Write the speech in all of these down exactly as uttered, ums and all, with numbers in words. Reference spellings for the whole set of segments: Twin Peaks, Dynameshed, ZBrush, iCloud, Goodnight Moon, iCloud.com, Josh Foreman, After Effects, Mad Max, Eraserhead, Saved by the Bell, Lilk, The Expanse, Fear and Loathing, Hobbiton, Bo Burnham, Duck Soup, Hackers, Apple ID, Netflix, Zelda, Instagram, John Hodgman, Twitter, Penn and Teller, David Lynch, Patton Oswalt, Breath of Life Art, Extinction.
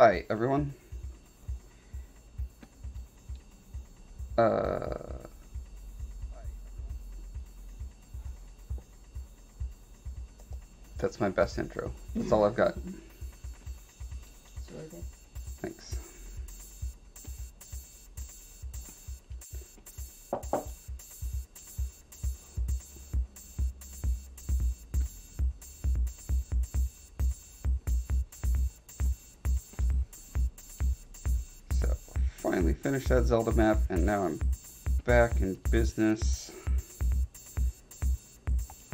Hi, everyone. Uh... That's my best intro. That's all I've got. Thanks. So, finally finished that Zelda map, and now I'm back in business.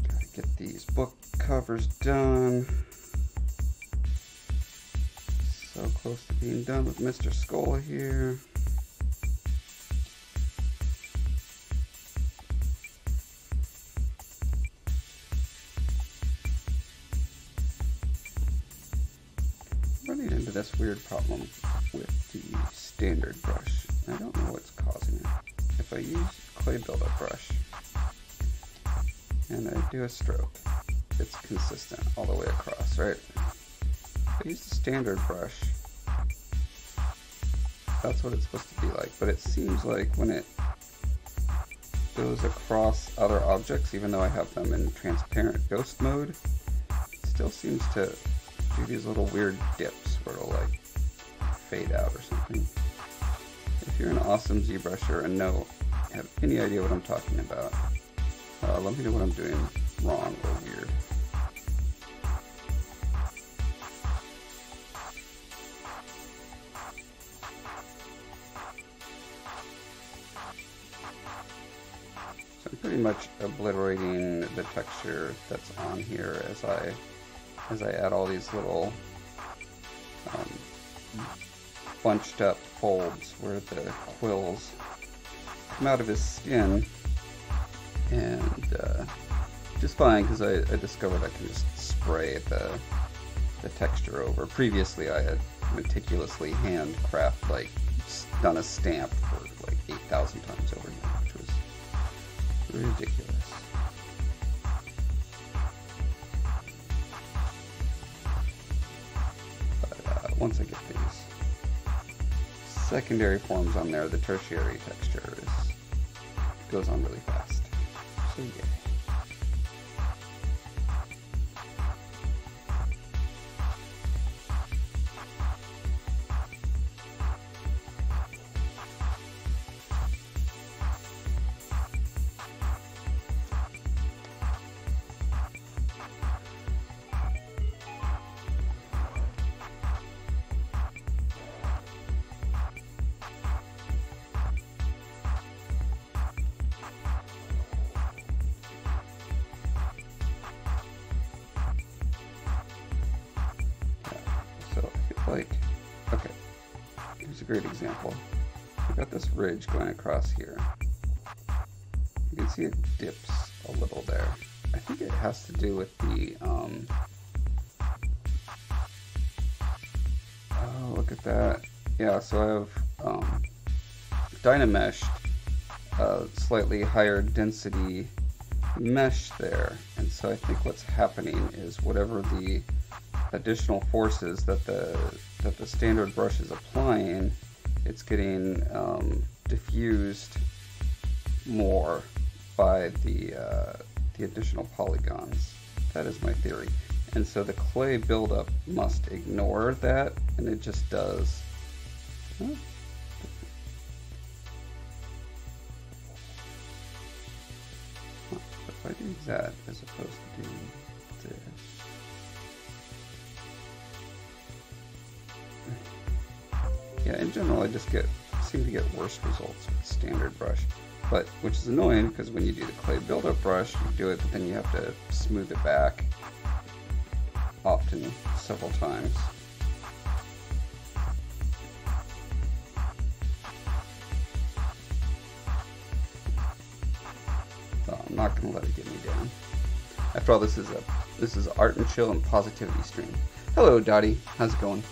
Gotta get these booked. Cover's done. So close to being done with Mister Scolla here. Running into this weird problem with the standard brush. I don't know what's causing it. If I use clay buildup brush and I do a stroke, it's consistent all the way across, right? If I use the standard brush, that's what it's supposed to be like, but it seems like when it goes across other objects, even though I have them in transparent ghost mode, it still seems to do these little weird dips where it'll like fade out or something. If you're an awesome ZBrusher and know, have any idea what I'm talking about, uh, let me know what I'm doing wrong or weird. So I'm pretty much obliterating the texture that's on here as I as I add all these little um, bunched up folds where the quills come out of his skin, and uh, just fine, because I, I discovered I can just spray the the texture over. Previously, I had meticulously handcraft, like done a stamp for like eight thousand times over, which was ridiculous. But uh, once I get these secondary forms on there, the tertiary texture is, goes on really fast. So yeah. Ridge going across here. You can see it dips a little there. I think it has to do with the, um, oh, look at that. Yeah, so I have um, Dynameshed, uh, slightly higher density mesh there. And so I think what's happening is whatever the additional forces that the, that the standard brush is applying, it's getting um, diffused more by the uh, the additional polygons. That is my theory. And so the clay buildup must ignore that, and it just does. Huh? Huh. If I do that as opposed to doing this. Yeah, in general, I just get seem to get worse results with standard brush, but which is annoying because when you do the clay buildup brush, you do it, but then you have to smooth it back, often several times. So I'm not gonna let it get me down. After all, this is a this is art and chill and positivity stream. Hello, Dottie. How's it going?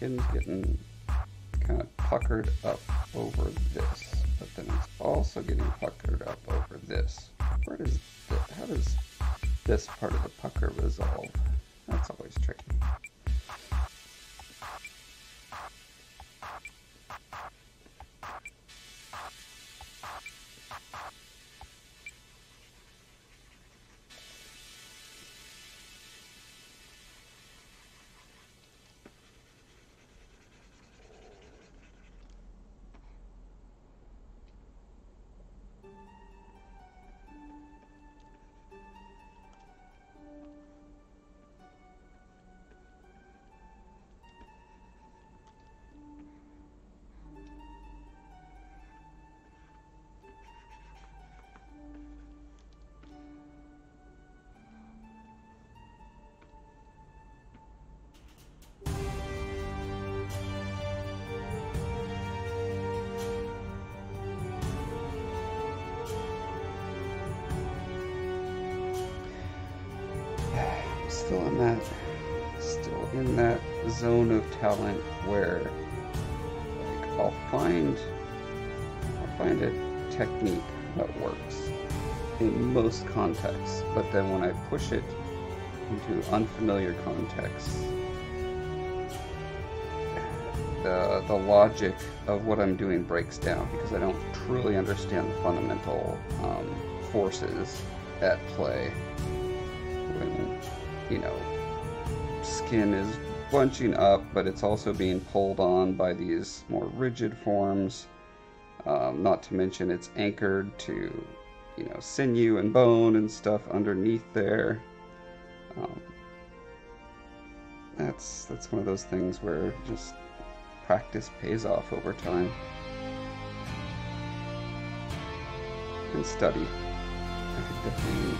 skin's getting kind of puckered up over this, but then it's also getting puckered up over this. Where does the, how does this part of the pucker resolve? That's always tricky. Still in that, still in that zone of talent where, like, I'll find, I'll find a technique that works in most contexts, but then when I push it into unfamiliar contexts, the the logic of what I'm doing breaks down because I don't truly understand the fundamental um, forces at play. You know, skin is bunching up, but it's also being pulled on by these more rigid forms, um, not to mention it's anchored to, you know, sinew and bone and stuff underneath there. Um, that's that's one of those things where just practice pays off over time. And study. I could definitely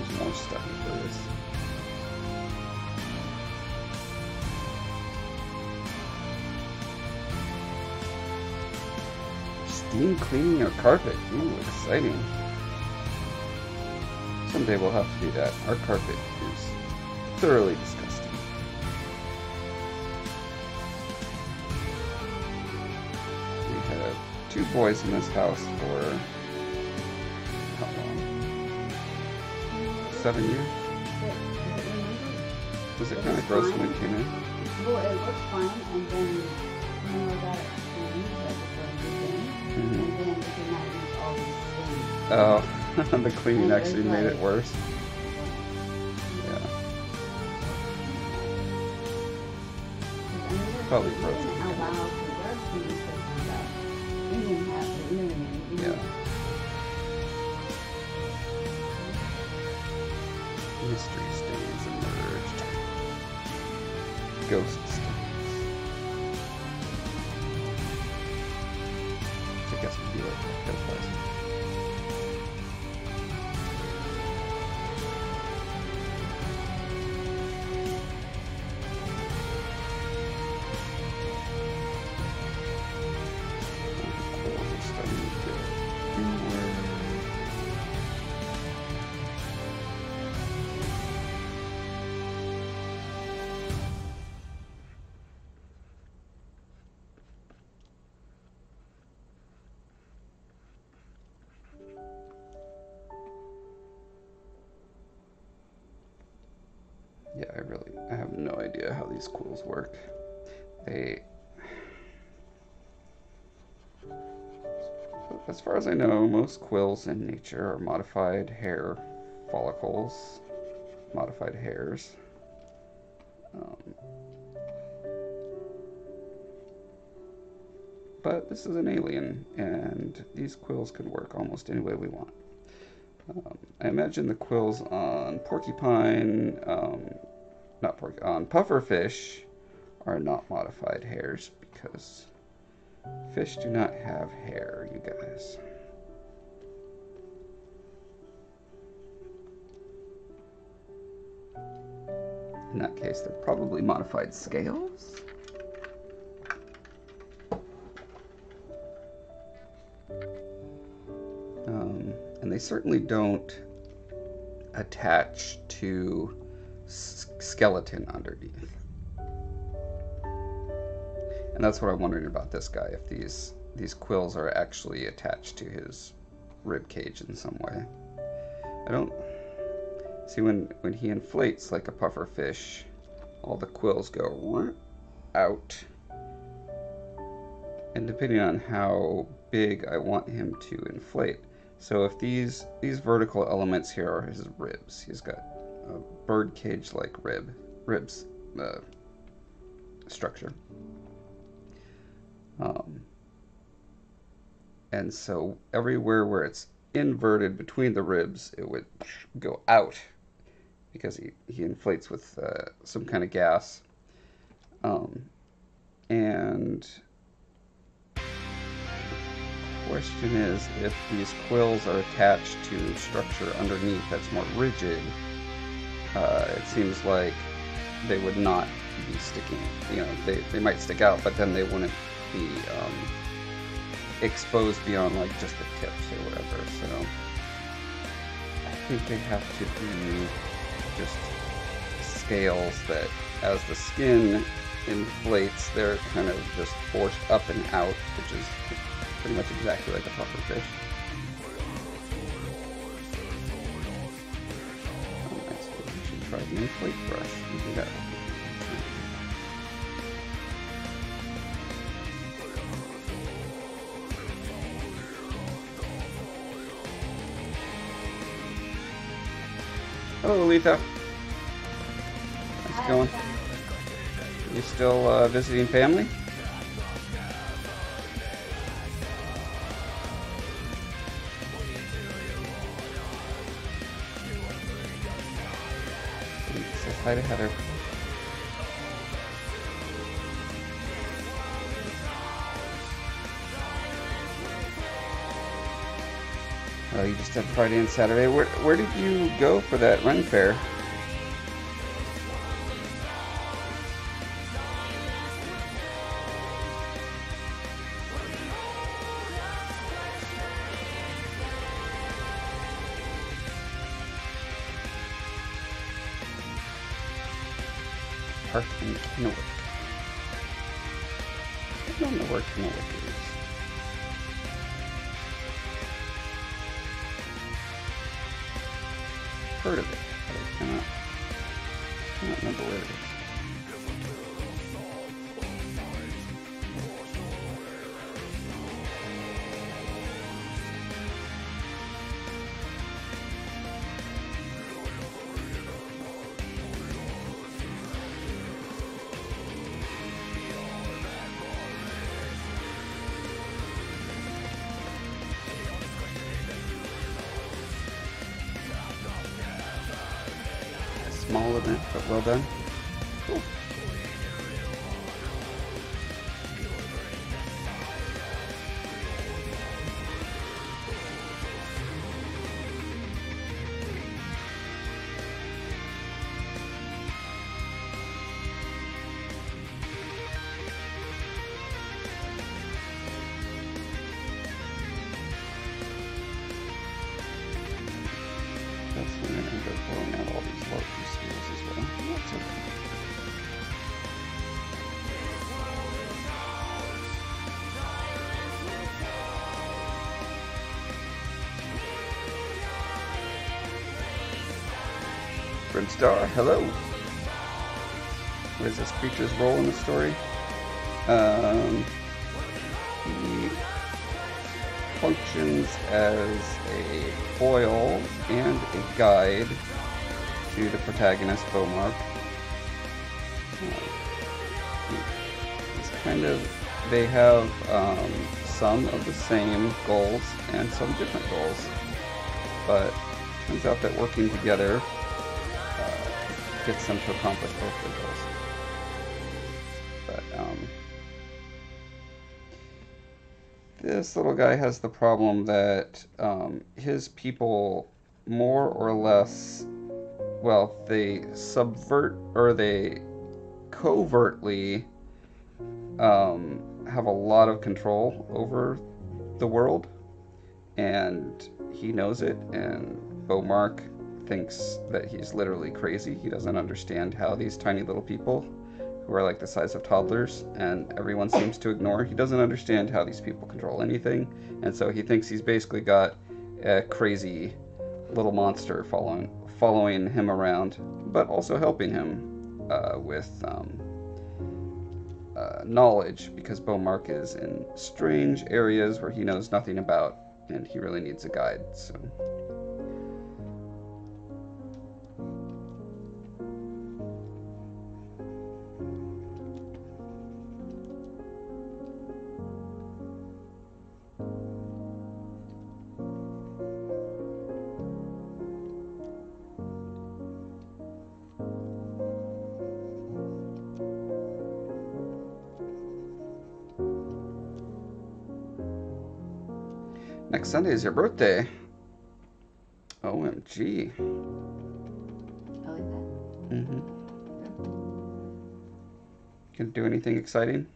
use more study for this. Steam cleaning your carpet. Ooh, exciting. Someday we'll have to do that. Our carpet is thoroughly disgusting. We had two boys in this house for how long? Seven years? Was it kind of gross when we came in? Well, it looked fine, and then when we got it, Mm-hmm. And then we did not use all these things. Oh, the cleaning actually made it worse. Yeah. Probably frozen. Yeah. Mystery stains emerged. Ghost stains. I guess we'd be like that person. These quills work. They, as far as I know, most quills in nature are modified hair follicles, modified hairs. Um, but this is an alien, and these quills can work almost any way we want. Um, I imagine the quills on porcupine, um, Not pork on pufferfish are not modified hairs because fish do not have hair, you guys. In that case, they're probably modified scales. Um, and they certainly don't attach to skeleton underneath. And that's what I'm wondering about this guy, if these these quills are actually attached to his rib cage in some way. I don't see when when he inflates like a puffer fish, all the quills go out. And depending on how big I want him to inflate. So if these these vertical elements here are his ribs, he's got a bird cage like rib ribs uh, structure. Um, and so everywhere where it's inverted between the ribs, it would go out because he, he inflates with uh, some kind of gas. Um, and the question is if these quills are attached to structure underneath that's more rigid, uh, it seems like they would not be sticking. You know, they, they might stick out, but then they wouldn't be um, exposed beyond like just the tips or whatever. So I think they have to be just scales that as the skin inflates, they're kind of just forced up and out, which is pretty much exactly like a pufferfish. Oh, I suppose we should try the inflate brush and do that. Hello, Letha. How's it going? You still uh, visiting family? Says hi to Heather. Oh, you just had Friday and Saturday. Where where did you go for that run fair? Park in Kennewick. I don't know where Kennewick is. Heard of it, but I cannot, cannot remember where it is. Well done. Cool. That's when I'm going to go blowing out all these large schools as well. That's okay. Red Star, hello! What is this creature's role in the story? Um, he functions as a foil and a guide to the protagonist, Beaumark. It's kind of, they have um, some of the same goals and some different goals, but it turns out that working together gets them to accomplish both their goals. But um, this little guy has the problem that um, his people more or less, well, they subvert or they covertly um, have a lot of control over the world, and he knows it. And Beaumark thinks that he's literally crazy. He doesn't understand how these tiny little people, who are like the size of toddlers, and everyone seems to ignore. He doesn't understand how these people control anything, and so he thinks he's basically got a crazy little monster following following him around, but also helping him uh, with um, uh, knowledge, because Beaumark is in strange areas where he knows nothing about, and he really needs a guide. So. Next Sunday is your birthday. O M G. Oh, is that? Mm-hmm. Gonna do anything exciting?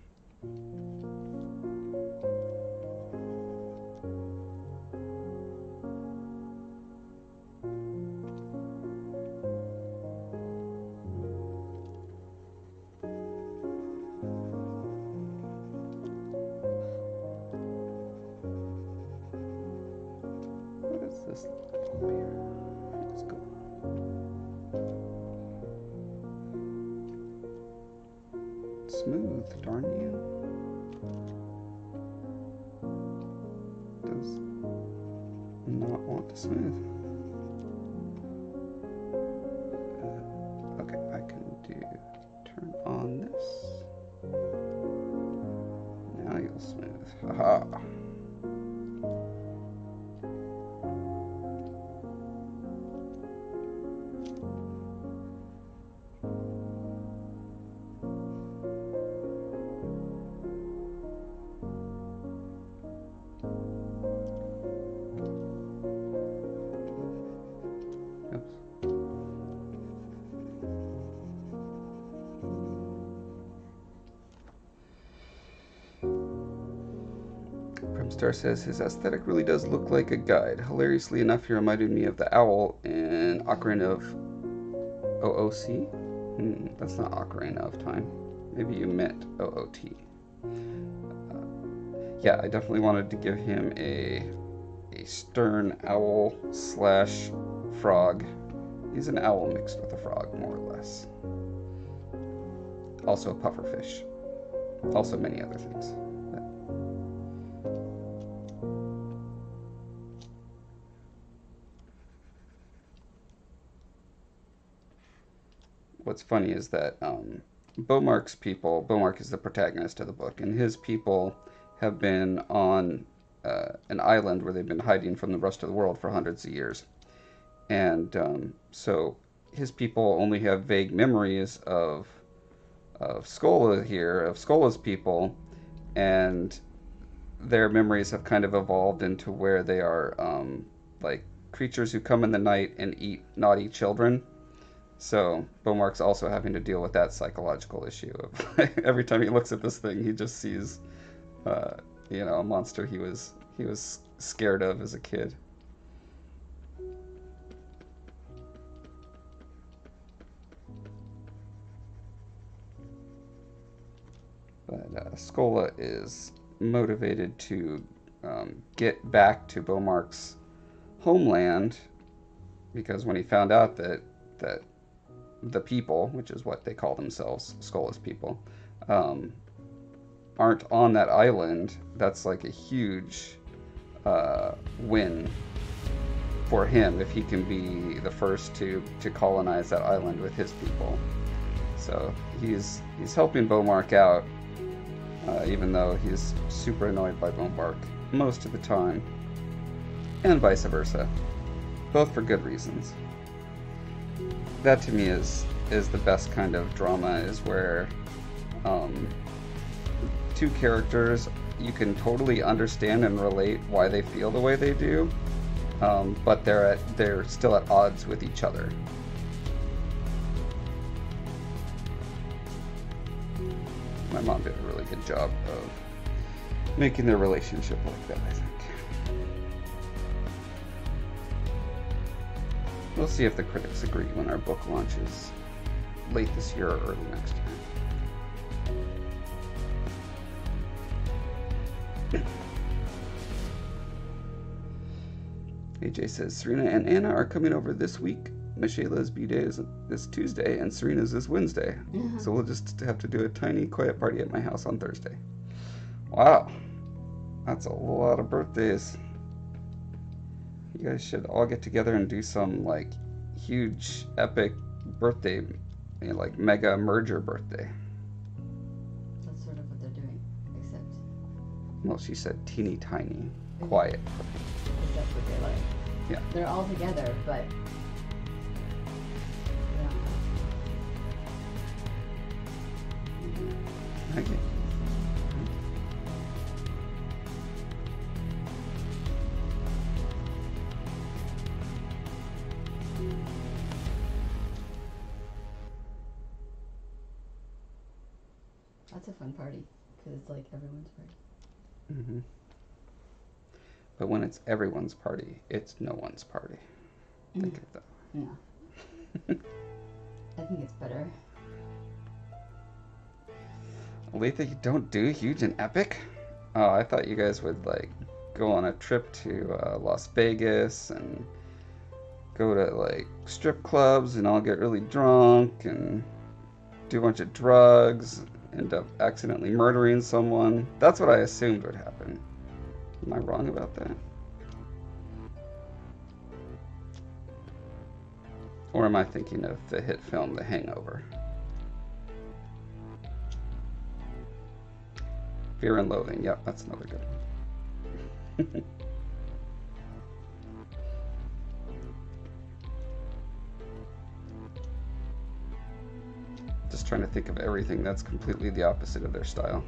Says his aesthetic really does look like a guide. Hilariously enough, he reminded me of the owl in Ocarina of O O C. Hmm, that's not Ocarina of Time. Maybe you meant O O T. Uh, yeah, I definitely wanted to give him a a stern owl slash frog. He's an owl mixed with a frog, more or less. Also a pufferfish. Also many other things. What's funny is that um, Beaumark's people, Beaumark is the protagonist of the book, and his people have been on uh, an island where they've been hiding from the rest of the world for hundreds of years. And um, so his people only have vague memories of, of Scolla here, of Scolla's people, and their memories have kind of evolved into where they are um, like creatures who come in the night and eat naughty children. So Beaumark's also having to deal with that psychological issue of every time he looks at this thing, he just sees, uh, you know, a monster he was he was scared of as a kid. But uh, Scolla is motivated to um, get back to Beaumark's homeland, because when he found out that that the people, which is what they call themselves, Scolla's people, um, aren't on that island, that's like a huge uh, win for him if he can be the first to, to colonize that island with his people. So he's he's helping Beaumark out, uh, even though he's super annoyed by Beaumark most of the time, and vice versa, both for good reasons. That to me is is the best kind of drama, is where um, two characters, you can totally understand and relate why they feel the way they do, um, but they're at they're still at odds with each other. My mom did a really good job of making their relationship like that, I think. We'll see if the critics agree when our book launches late this year or early next year. A J says, Serena and Anna are coming over this week. Michela's B-Day is this Tuesday, and Serena's this Wednesday. Mm-hmm. So we'll just have to do a tiny, quiet party at my house on Thursday. Wow. That's a lot of birthdays. You guys should all get together and do some, like, huge, epic birthday, you know, like, mega merger birthday. That's sort of what they're doing, except... Well, she said teeny tiny, quiet. Except what they like. Yeah. They're all together, but... Okay. That's a fun party because it's like everyone's party. Mm-hmm. But when it's everyone's party, it's no one's party. Yeah. Think of that. Yeah. I think it's better. Aletha, you don't do huge and epic? Oh, I thought you guys would, like, go on a trip to uh, Las Vegas and go to, like, strip clubs and all get really drunk and do a bunch of drugs, end up accidentally murdering someone. That's what I assumed would happen. Am I wrong about that? Or am I thinking of the hit film The Hangover? Fear and Loathing, yep, that's another good one. Just trying to think of everything that's completely the opposite of their style.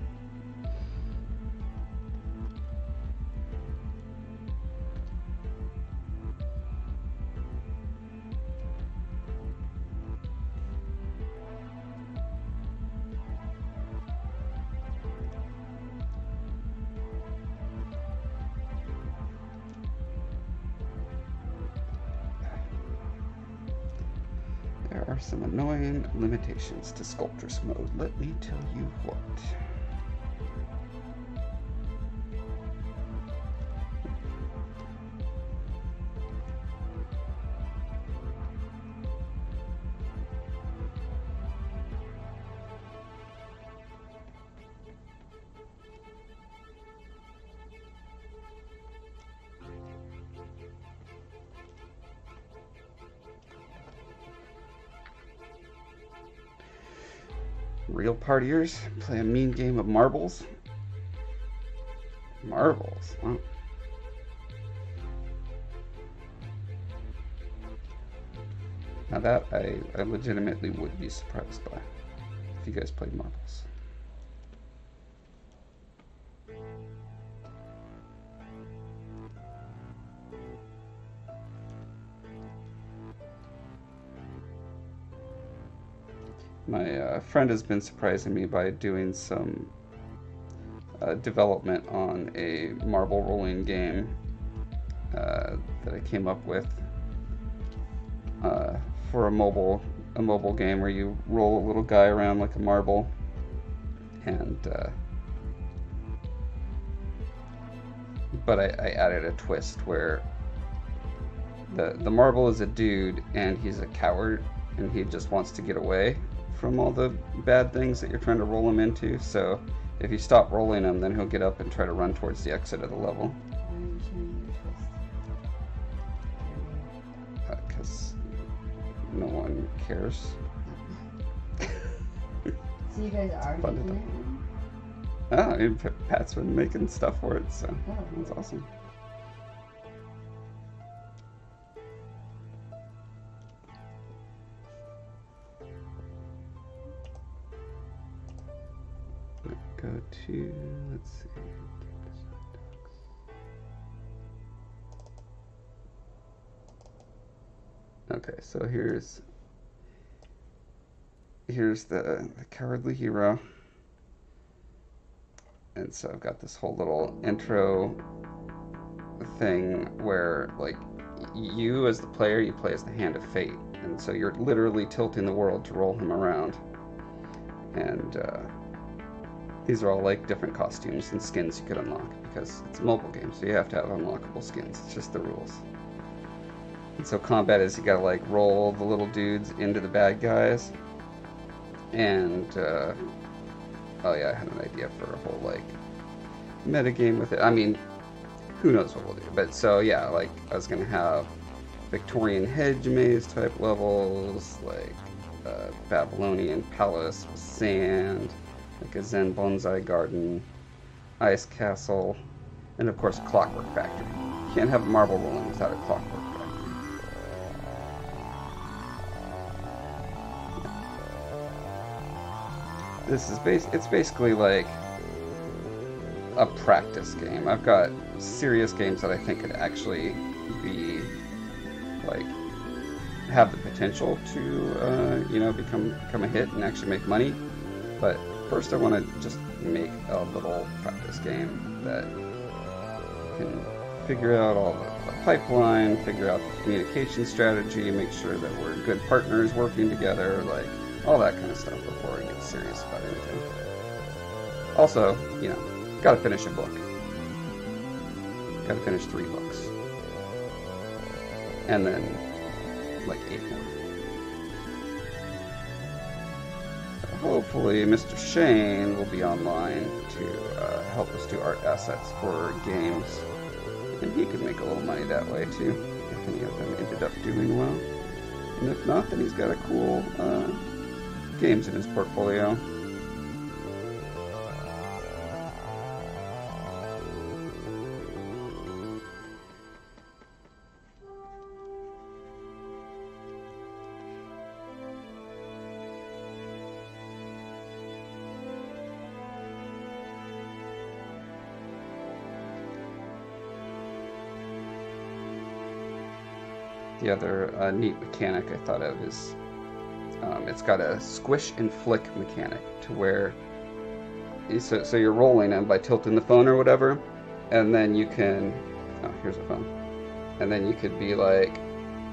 Some annoying limitations to Sculptress mode, let me tell you what. Real partiers play a mean game of marbles. Marbles, wow. Now that I, I legitimately would be surprised by if you guys played marbles. My uh, friend has been surprising me by doing some uh, development on a marble rolling game uh, that I came up with uh, for a mobile a mobile game where you roll a little guy around like a marble, and uh, but I, I added a twist where the the marble is a dude and he's a coward and he just wants to get away from all the bad things that you're trying to roll him into. So if you stop rolling him, then he'll get up and try to run towards the exit of the level. Because uh, no one cares. So you guys are making it? Oh, I mean, Pat's been making stuff for it, so oh, that's awesome. Go to, let's see. Okay, so here's here's the, the cowardly hero, and so I've got this whole little intro thing where, like, you as the player, you play as the hand of fate, and so you're literally tilting the world to roll him around, and. Uh, These are all like different costumes and skins you could unlock because it's a mobile game, so you have to have unlockable skins. It's just the rules. And so combat is you gotta like roll the little dudes into the bad guys. And uh, oh yeah, I had an idea for a whole like meta game with it. I mean, who knows what we'll do? But so yeah, like I was gonna have Victorian hedge maze type levels, like uh, Babylonian palace with sand, like a Zen bonsai garden, ice castle, and of course clockwork factory. You can't have marble rolling without a clockwork factory. This is bas- it's basically like a practice game. I've got serious games that I think could actually be like have the potential to uh, you know become become a hit and actually make money, but first I want to just make a little practice game that can figure out all the, the pipeline, figure out the communication strategy, make sure that we're good partners working together, like all that kind of stuff before I get serious about anything. Also, you know, gotta finish a book. Gotta finish three books. And then, like, eight more. Hopefully, Mister Shane will be online to uh, help us do art assets for games. And he could make a little money that way, too, if any of them ended up doing well. And if not, then he's got a cool uh, games in his portfolio. The other uh, neat mechanic I thought of is um, it's got a squish and flick mechanic to where so, so you're rolling and by tilting the phone or whatever, and then you can oh here's a phone, and then you could be like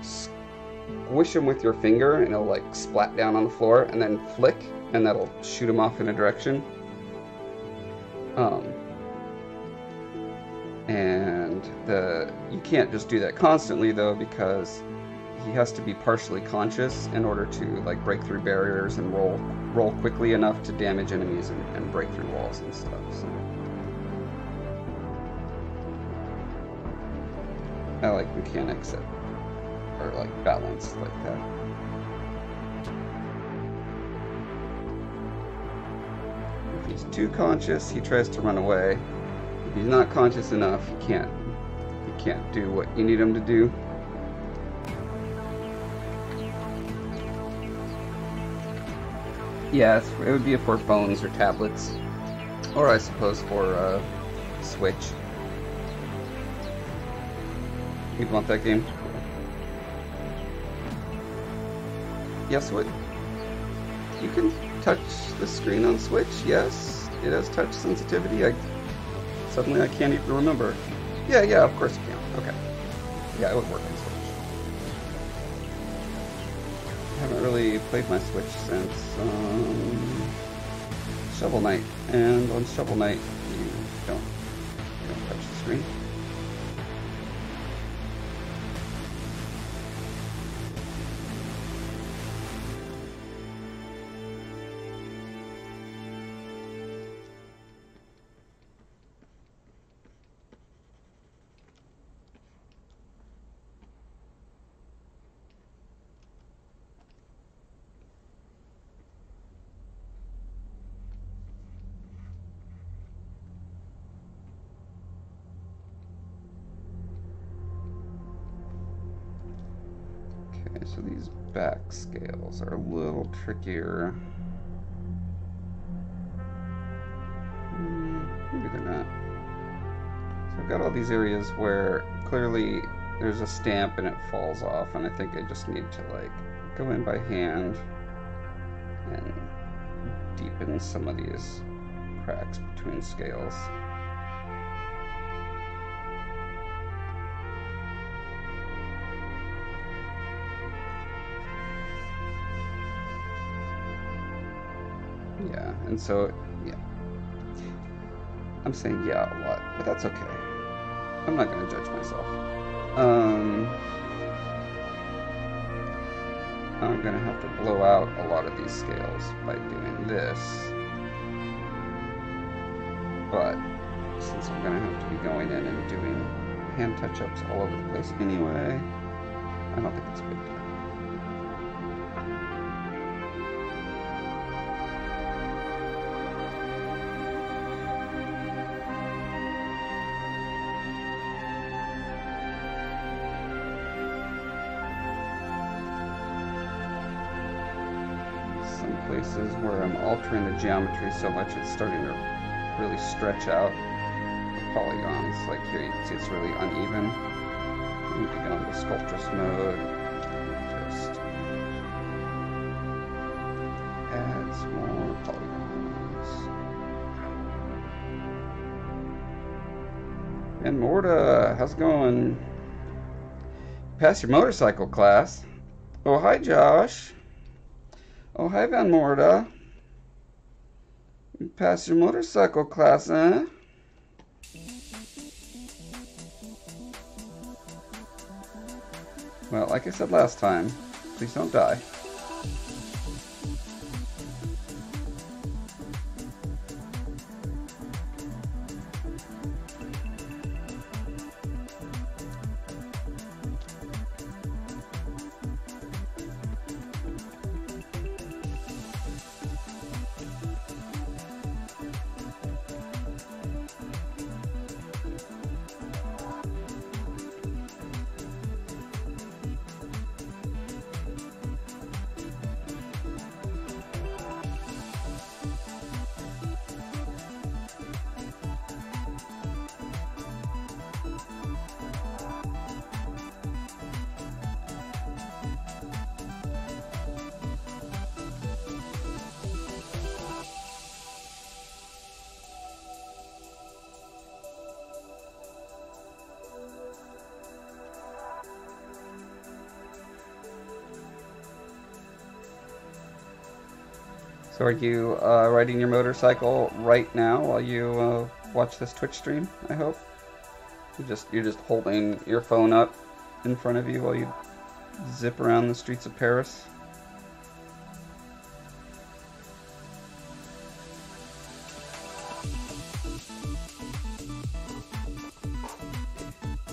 squish them with your finger and it'll like splat down on the floor, and then flick and that'll shoot them off in a direction. Um, And the you can't just do that constantly though, because he has to be partially conscious in order to like break through barriers and roll roll quickly enough to damage enemies and, and break through walls and stuff. So I like mechanics that are like balanced like that. If he's too conscious, he tries to run away. If he's not conscious enough, he can't he can't do what you need him to do. Yeah, it's, it would be for phones or tablets, or I suppose for uh, Switch. You'd want that game? Yes, what? You can touch the screen on Switch. Yes, it has touch sensitivity. I. Suddenly I can't even remember. Yeah, yeah, of course you can. Okay. Yeah, it would work on Switch. I haven't really played my Switch since um, Shovel Knight. And on Shovel Knight, you don't, you don't touch the screen. So these back scales are a little trickier. Maybe they're not. So I've got all these areas where clearly there's a stamp and it falls off, and I think I just need to like go in by hand and deepen some of these cracks between scales. And so, yeah, I'm saying yeah a lot, but that's okay. I'm not gonna judge myself. Um, I'm gonna have to blow out a lot of these scales by doing this. But since I'm gonna have to be going in and doing hand touch-ups all over the place anyway, I don't think it's a big deal. Places where I'm altering the geometry so much it's starting to really stretch out the polygons. Like here you can see it's really uneven. I need to go into sculptress mode and just add some more polygons. And Morta, how's it going? Pass your motorcycle class. Oh, hi Josh. Oh, hi, Van Morta. You passed your motorcycle class, eh? Well, like I said last time, please don't die. So are you uh, riding your motorcycle right now while you uh, watch this Twitch stream, I hope? You're just, you're just holding your phone up in front of you while you zip around the streets of Paris?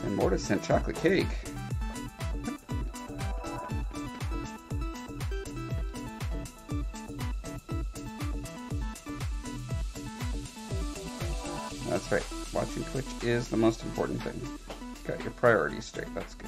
And Morta sent chocolate cake. Twitch is the most important thing. Got your priorities straight, that's good.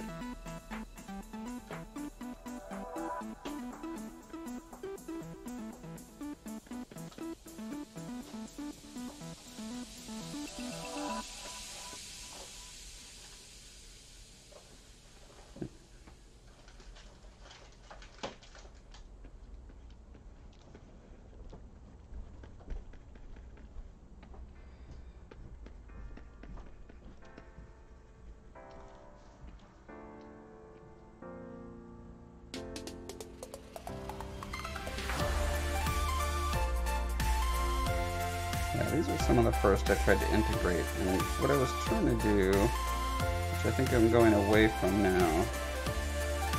First I tried to integrate, and what I was trying to do, which I think I'm going away from now,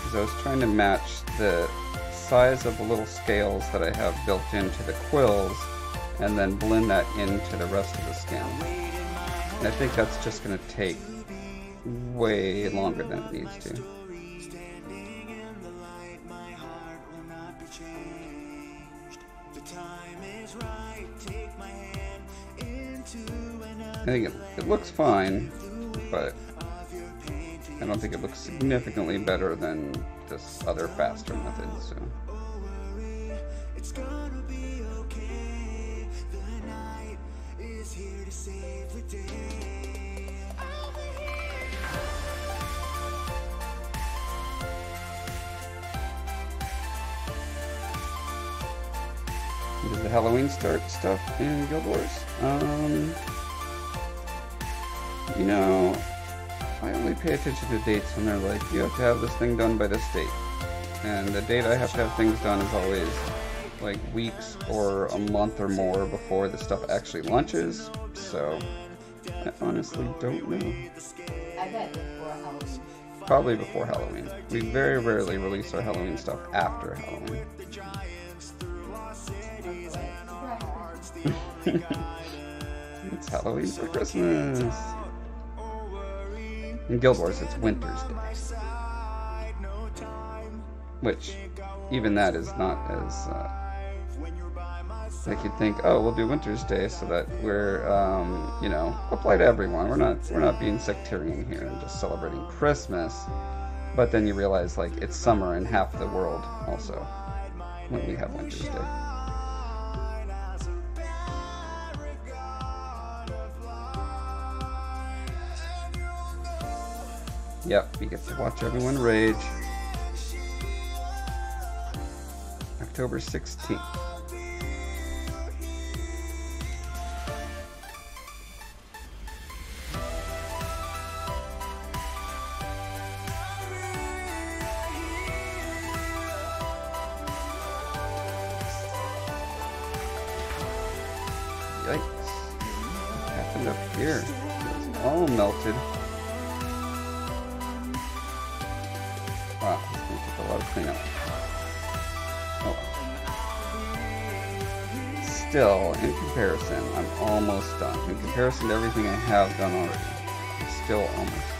is I was trying to match the size of the little scales that I have built into the quills and then blend that into the rest of the skin. And I think that's just going to take way longer than it needs to. I think it, it looks fine, but I don't think it looks significantly better than this other faster method, so. Does the Halloween start stuff in Guild Wars? Um... You know, I only pay attention to dates when they're like, you have to have this thing done by this date. And the date I have to have things done is always like weeks or a month or more before the stuff actually launches, so I honestly don't know. I bet before Halloween. Probably before Halloween. We very rarely release our Halloween stuff after Halloween. It's Halloween for Christmas. In Guild Wars, it's Winter's Day. Which, even that is not as, uh, like you'd think, oh, we'll do Winter's Day so that we're, um, you know, apply to everyone. We're not, we're not being sectarian here and just celebrating Christmas. But then you realize, like, it's summer in half the world also when we have Winter's Day. Yep, we get to watch everyone rage. October sixteenth. Yikes. What happened up here? It's all melted. Wow, this going to take a lot of cleanup. Still, in comparison, I'm almost done. In comparison to everything I have done already, I'm still almost done.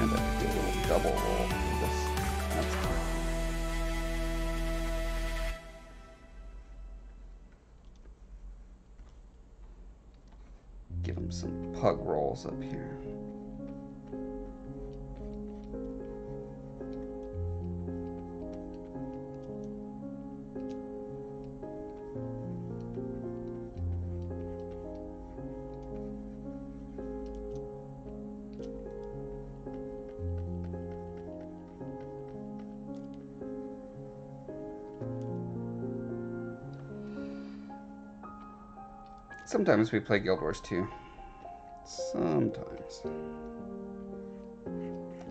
And I did a little double roll. That's cool. Give them some pug rolls up here. Sometimes we play Guild Wars two. Sometimes. I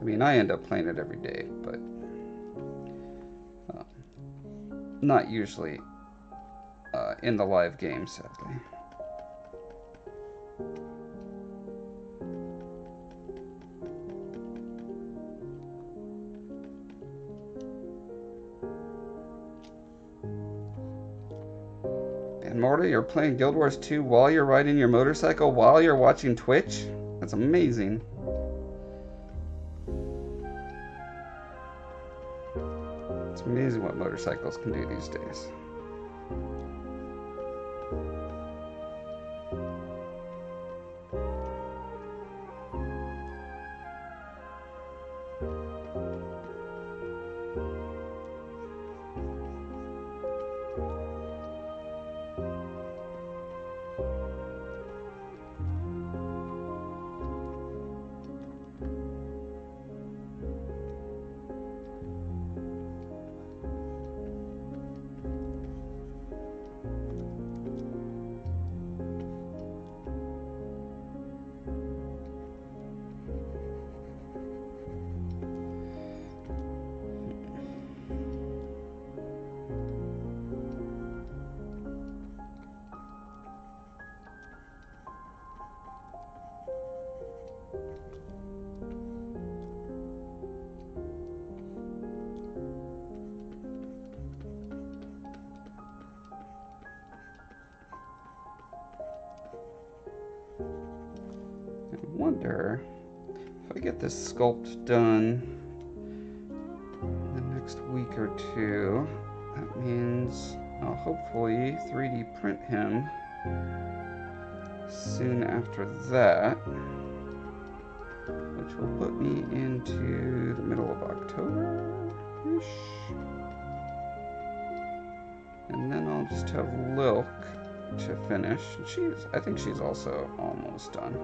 mean, I end up playing it every day, but uh, not usually uh, in the live game, sadly. You're playing Guild Wars two while you're riding your motorcycle, while you're watching Twitch? That's amazing. It's amazing what motorcycles can do these days. Sculpt done in the next week or two. That means I'll hopefully three D print him soon after that, which will put me into the middle of October-ish. And then I'll just have Lilk to finish. She's, I think she's also almost done.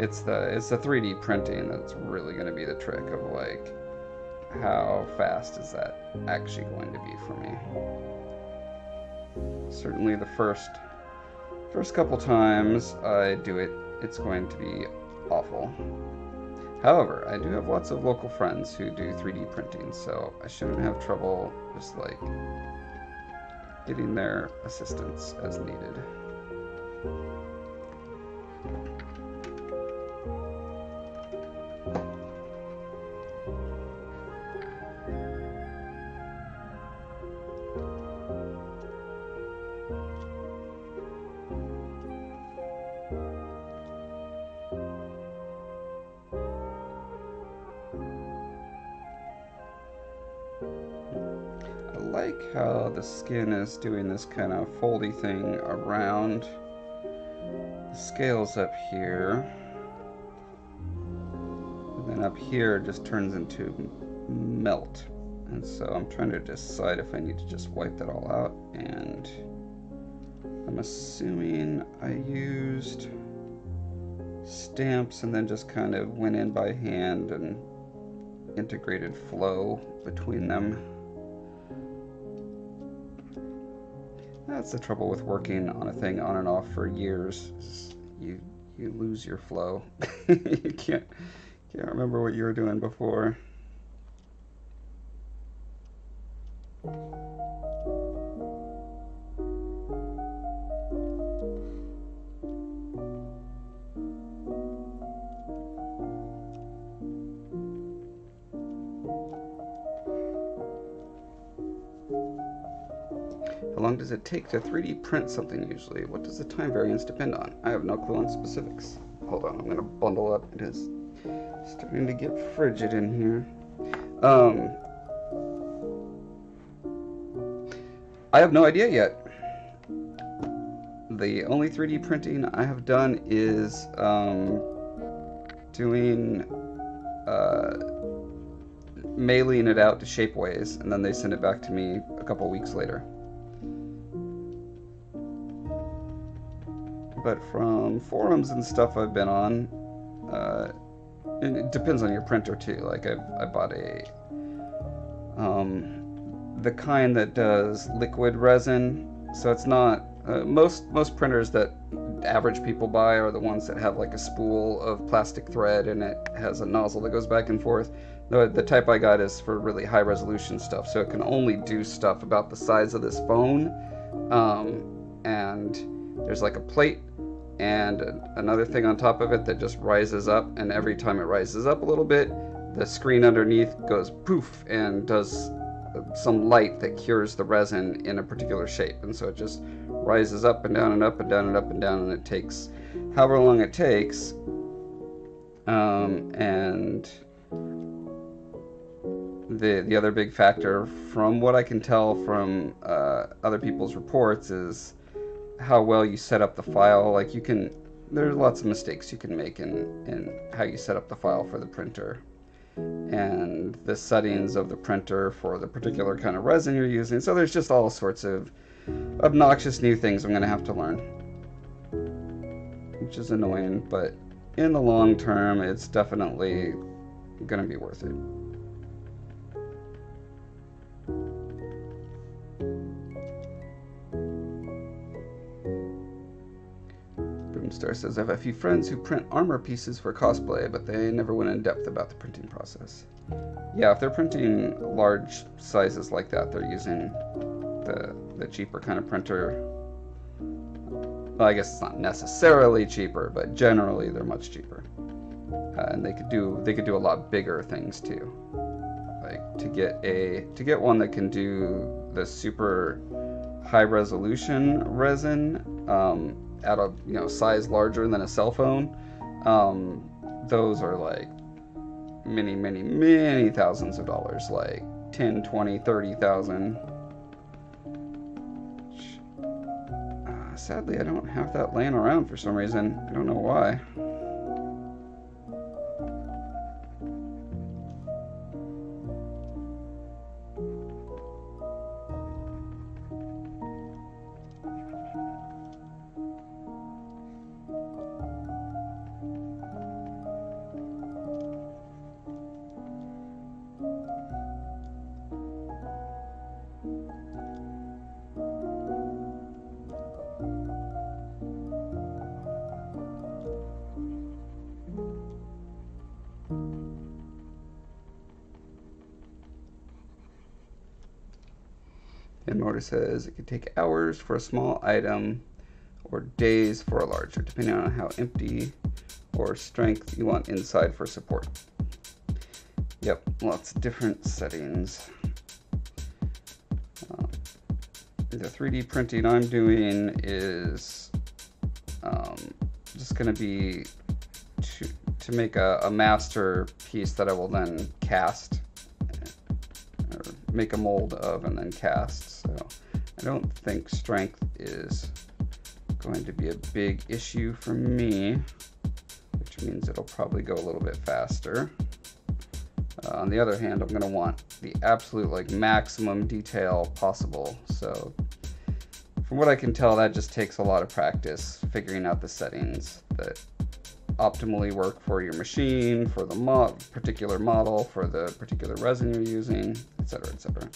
It's the it's the three D printing that's really going to be the trick of, like, how fast is that actually going to be for me. Certainly the first First couple times I do it, it's going to be awful. However, I do have lots of local friends who do three D printing, so I shouldn't have trouble just like getting their assistance as needed. Skin is doing this kind of foldy thing around the scales up here, and then up here it just turns into melt, and so I'm trying to decide if I need to just wipe that all out, and I'm assuming I used stamps and then just kind of went in by hand and integrated flow between them. That's the trouble with working on a thing on and off for years. You you lose your flow. You can't can't remember what you were doing before. Does it take to three D print something usually? What does the time variance depend on? I have no clue on specifics. Hold on, I'm gonna bundle up. It is starting to get frigid in here. Um, I have no idea yet. The only three D printing I have done is um, doing uh, mailing it out to Shapeways, and then they send it back to me a couple weeks later. But from forums and stuff I've been on, uh, and it depends on your printer too. Like I, I bought a, um, the kind that does liquid resin. So it's not, uh, most, most printers that average people buy are the ones that have like a spool of plastic thread and it has a nozzle that goes back and forth. The, the type I got is for really high resolution stuff. So it can only do stuff about the size of this phone. Um, and there's like a plate and another thing on top of it that just rises up, and every time it rises up a little bit, the screen underneath goes poof and does some light that cures the resin in a particular shape. And so it just rises up and down and up and down and up and down, and it takes however long it takes. Um, and the the other big factor, from what I can tell from uh, other people's reports, is how well you set up the file. Like you can, there's lots of mistakes you can make in, in how you set up the file for the printer and the settings of the printer for the particular kind of resin you're using. So there's just all sorts of obnoxious new things I'm gonna have to learn, which is annoying, but in the long term, it's definitely gonna be worth it. Star says, I have a few friends who print armor pieces for cosplay, but they never went in depth about the printing process. Yeah, if they're printing large sizes like that, they're using the, the cheaper kind of printer. Well, I guess it's not necessarily cheaper, but generally they're much cheaper. Uh, and they could do they could do a lot bigger things too. Like to get a to get one that can do the super high resolution resin, um, at a you know size larger than a cell phone, um, those are like many, many, many thousands of dollars, like ten, twenty, thirty thousand. Uh, sadly, I don't have that laying around for some reason. I don't know why. Norda says it could take hours for a small item or days for a larger, depending on how empty or strength you want inside for support. Yep, lots of different settings. Um, the three D printing I'm doing is um, just going to be to, to make a, a master piece that I will then cast, or make a mold of and then cast. So I don't think strength is going to be a big issue for me, which means it'll probably go a little bit faster. Uh, on the other hand, I'm going to want the absolute, like, maximum detail possible. So from what I can tell, that just takes a lot of practice figuring out the settings that optimally work for your machine, for the mo- particular model, for the particular resin you're using, et cetera, et cetera.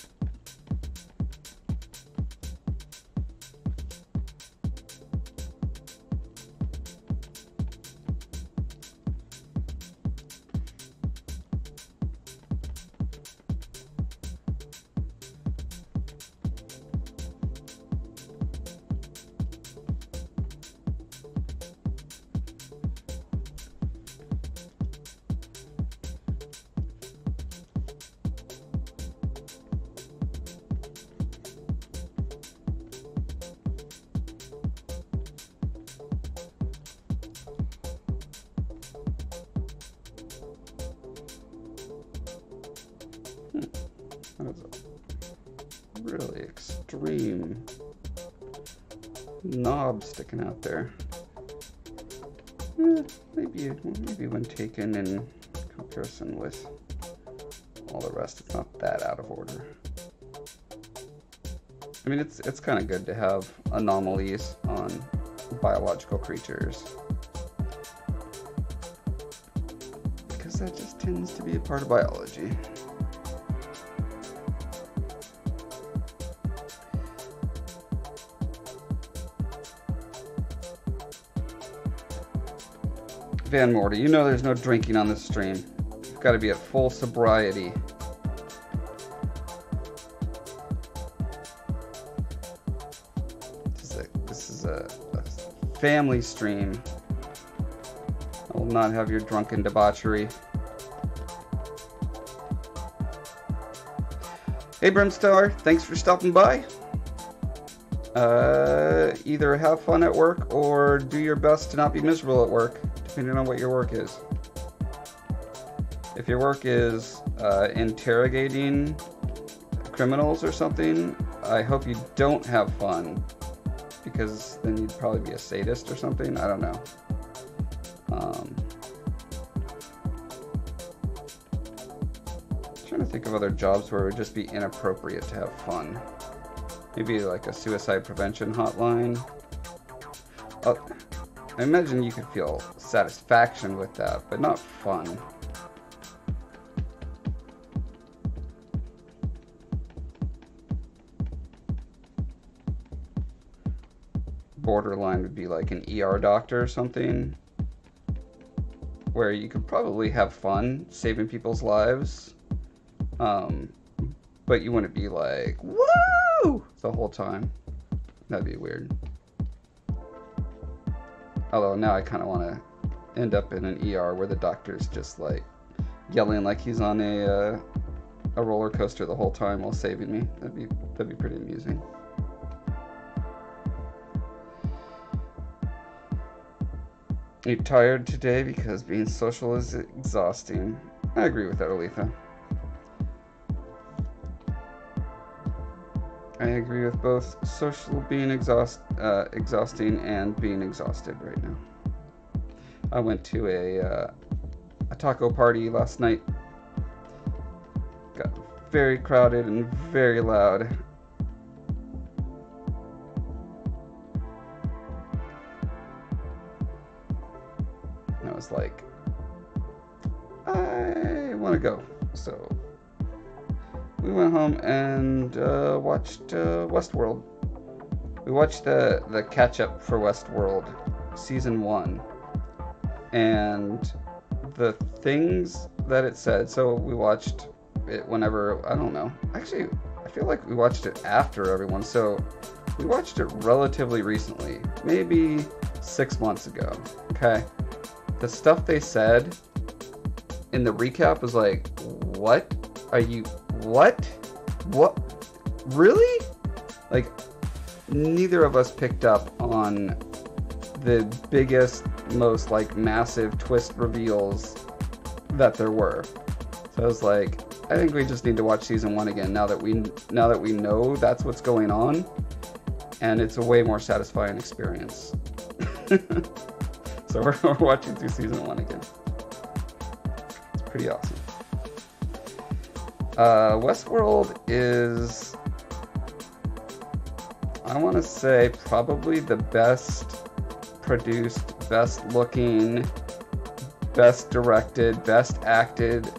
Out there. Eh, maybe, maybe when taken in comparison with all the rest, it's not that out of order. I mean, it's, it's kind of good to have anomalies on biological creatures, because that just tends to be a part of biology. Van Morty, you know there's no drinking on this stream. You've got to be at full sobriety. This is a, this is a, a family stream. I will not have your drunken debauchery. Hey Brimstar, thanks for stopping by. Uh, either have fun at work or do your best to not be miserable at work, depending on what your work is. If your work is uh, interrogating criminals or something, I hope you don't have fun, because then you'd probably be a sadist or something. I don't know. Um, I'm trying to think of other jobs where it would just be inappropriate to have fun. Maybe like a suicide prevention hotline. Oh, I imagine you could feel satisfaction with that, but not fun. Borderline would be like an E R doctor or something, where you could probably have fun saving people's lives, um, but you wouldn't be like, woo, the whole time. That'd be weird. Although now I kind of want to end up in an E R where the doctor's just like yelling like he's on a uh, a roller coaster the whole time while saving me. That'd be that'd be pretty amusing. Are you tired today because being social is exhausting? I agree with that, Aletha. I agree with both social being exhaust, uh, exhausting and being exhausted right now. I went to a, uh, a taco party last night. Got very crowded and very loud. And I was like, I want to go. So we went home and uh, watched uh, Westworld. We watched the, the catch-up for Westworld, season one. And the things that it said, so we watched it whenever, I don't know. Actually, I feel like we watched it after everyone, so we watched it relatively recently, maybe six months ago, okay? The stuff they said in the recap was like, what are you, what? What? Really? Like, neither of us picked up on the biggest, most like massive twist reveals that there were. So I was like, I think we just need to watch season one again now that we now that we know that's what's going on, and it's a way more satisfying experience. So we're, we're watching through season one again. It's pretty awesome. Uh, Westworld is, I want to say, probably the best produced, best looking, best directed, best acted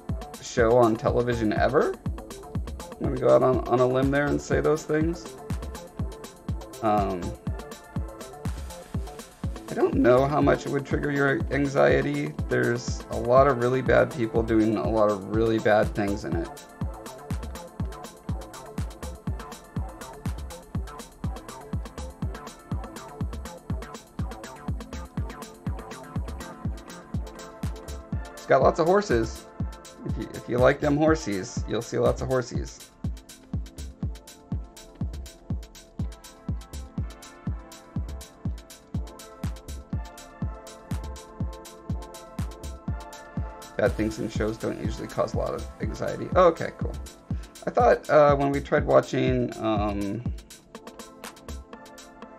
show on television ever. I'm gonna go out on, on a limb there and say those things. Um, I don't know how much it would trigger your anxiety. There's a lot of really bad people doing a lot of really bad things in it. It's got lots of horses. If you, if you like them horsies, you'll see lots of horsies. Bad things in shows don't usually cause a lot of anxiety. Oh, okay, cool. I thought uh, when we tried watching um,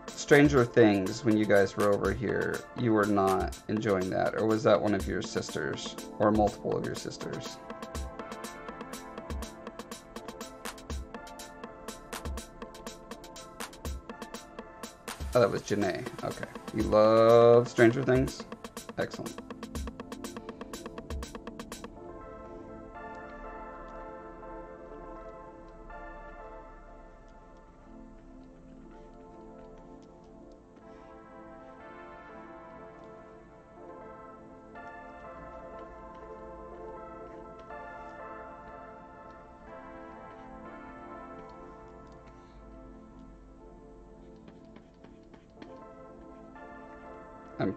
Stranger Things when you guys were over here, you were not enjoying that. Or was that one of your sisters? Or multiple of your sisters? Oh, that was Janae. Okay. You love Stranger Things? Excellent.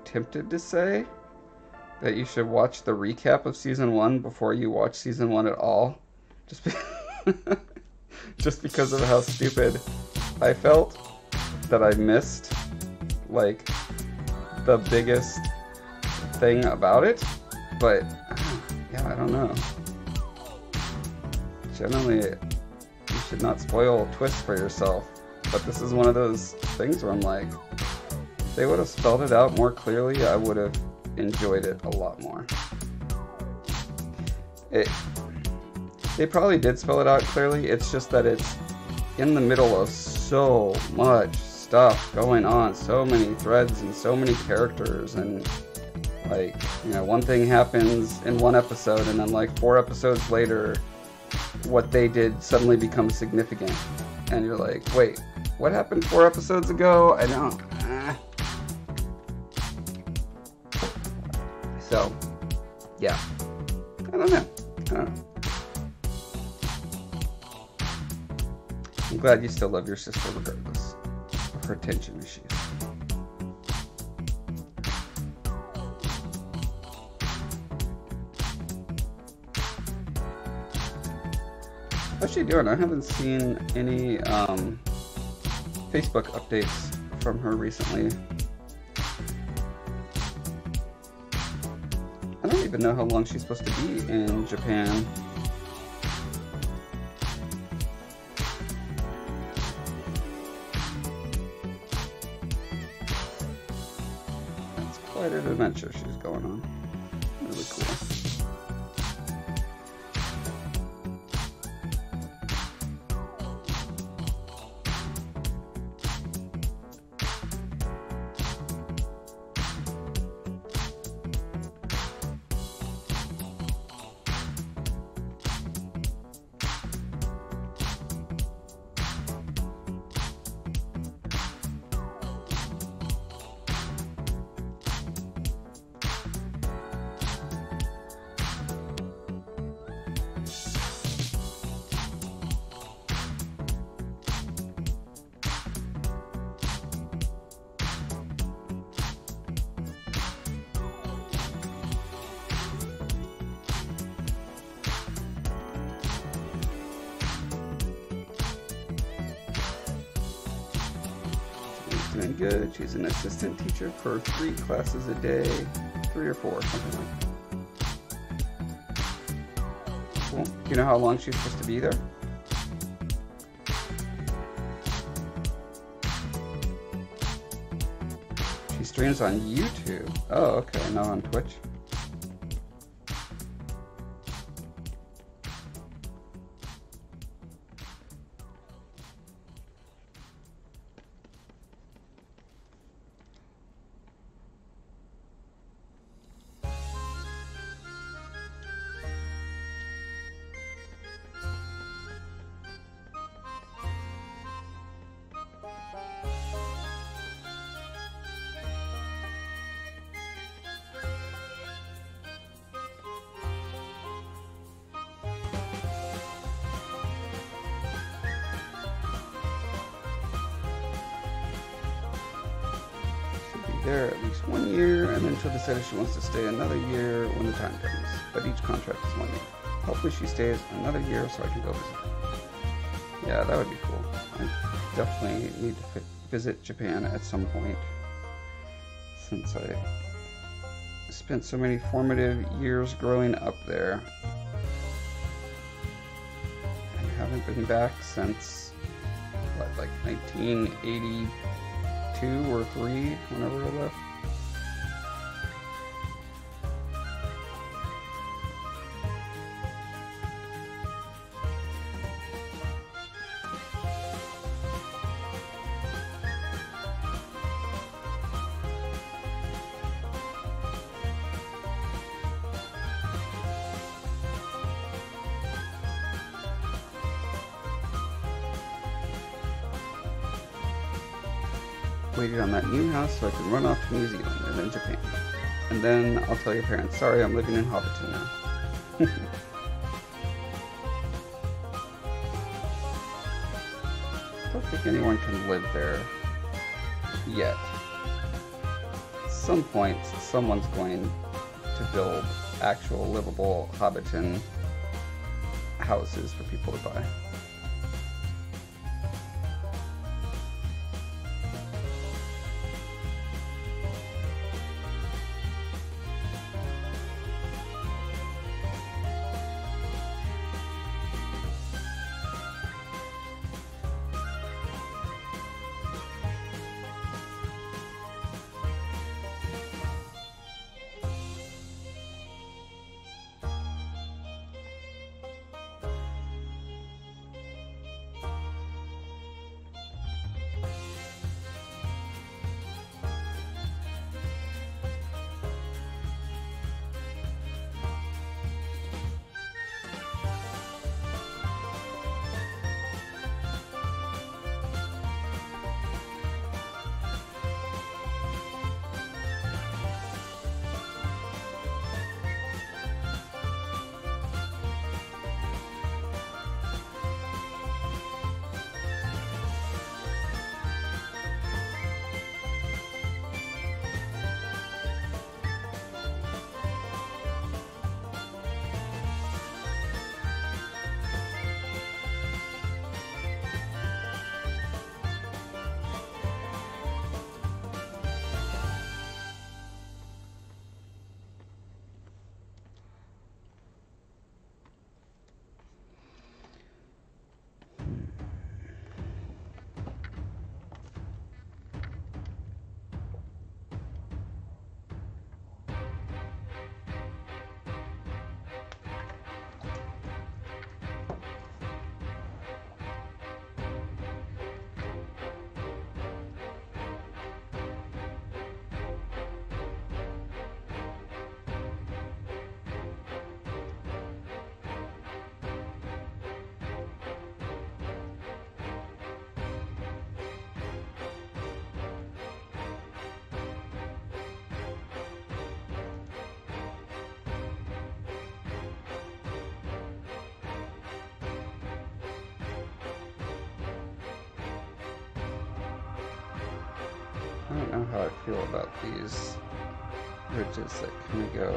Tempted to say that you should watch the recap of season one before you watch season one at all, just be just because of how stupid I felt that I missed like the biggest thing about it. But yeah, I don't know. Generally, you should not spoil twists for yourself, but this is one of those things where I'm like, if they would have spelled it out more clearly, I would have enjoyed it a lot more. It, they probably did spell it out clearly, it's just that it's in the middle of so much stuff going on, so many threads and so many characters, and like, you know, one thing happens in one episode and then like four episodes later, what they did suddenly becomes significant. And you're like, wait, what happened four episodes ago? I don't... So, yeah, I don't know. I don't know. I'm glad you still love your sister regardless of her tension issues. How's she doing? I haven't seen any um, Facebook updates from her recently. Even know how long she's supposed to be in Japan. That's quite an adventure she's going on. Really cool. doing good. She's an assistant teacher for three classes a day, three or four, something like that. Cool. Do you know how long she's supposed to be there? She streams on YouTube. Oh, okay, not on Twitch. Said she wants to stay another year when the time comes, but each contract is one year. Hopefully she stays another year so I can go visit. Yeah, that would be cool. I definitely need to visit Japan at some point, since I spent so many formative years growing up there. I haven't been back since, what, like nineteen eighty-two or three, whenever I left. So I can run off to New Zealand and then Japan. And then I'll tell your parents, sorry, I'm living in Hobbiton now. I don't think anyone can live there yet. At some point, someone's going to build actual livable Hobbiton houses for people to buy. These ridges that kind of go,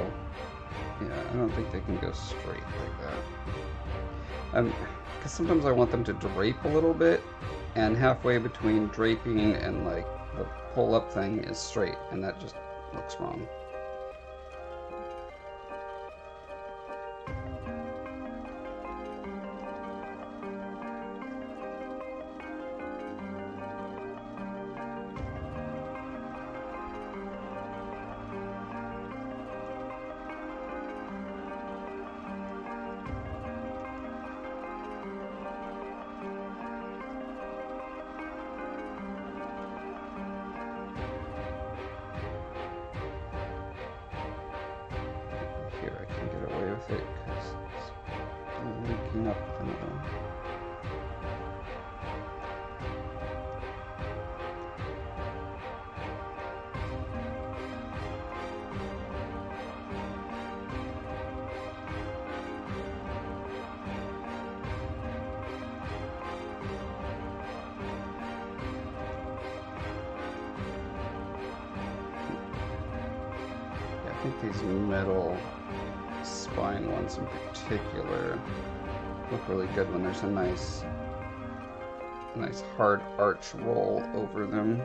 yeah, I don't think they can go straight like that. Um, because sometimes I want them to drape a little bit, and halfway between draping and like the pull up thing is straight, and that just looks wrong. A nice, nice hard arch roll over them.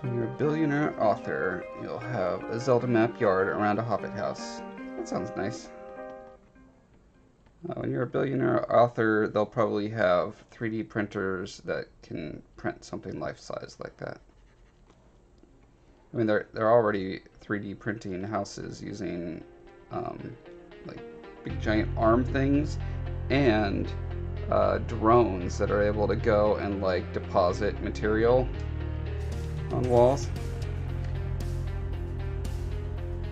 When you're a billionaire author, you'll have a Zelda map yard around a Hobbit house. That sounds nice. Uh, when you're a billionaire author, they'll probably have three D printers that can print something life-size like that. I mean, they're, they're already three D printing houses using um, like big giant arm things and uh, drones that are able to go and like deposit material on walls.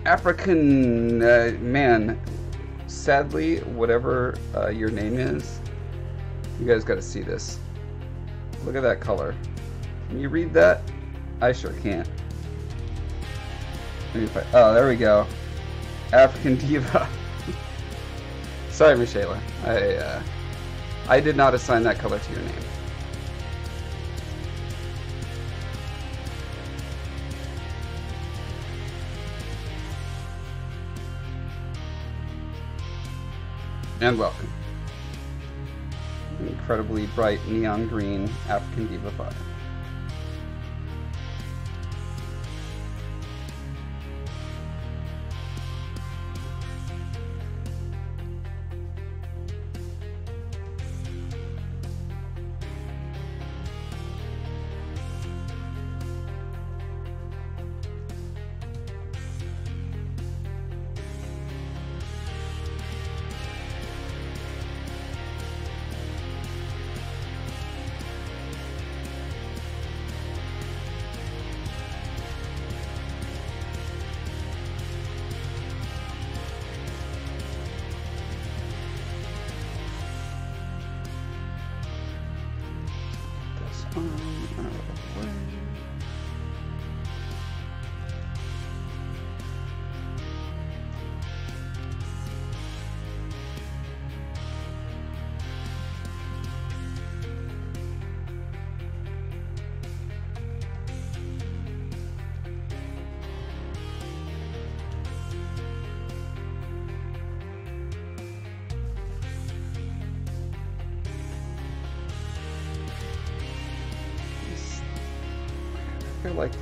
African uh, man, sadly, whatever uh, your name is, you guys got to see this. Look at that color. Can you read that? I sure can't. Oh, there we go. African Diva. Sorry, Michaela. I, uh, I did not assign that color to your name. And welcome. An incredibly bright neon green African Diva fire.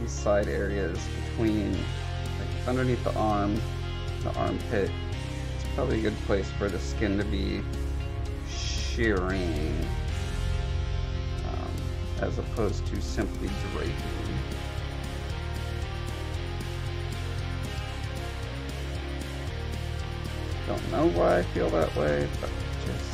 Side areas between, like underneath the arm, the armpit. It's probably a good place for the skin to be shearing, um, as opposed to simply draping. Don't know why I feel that way, but just.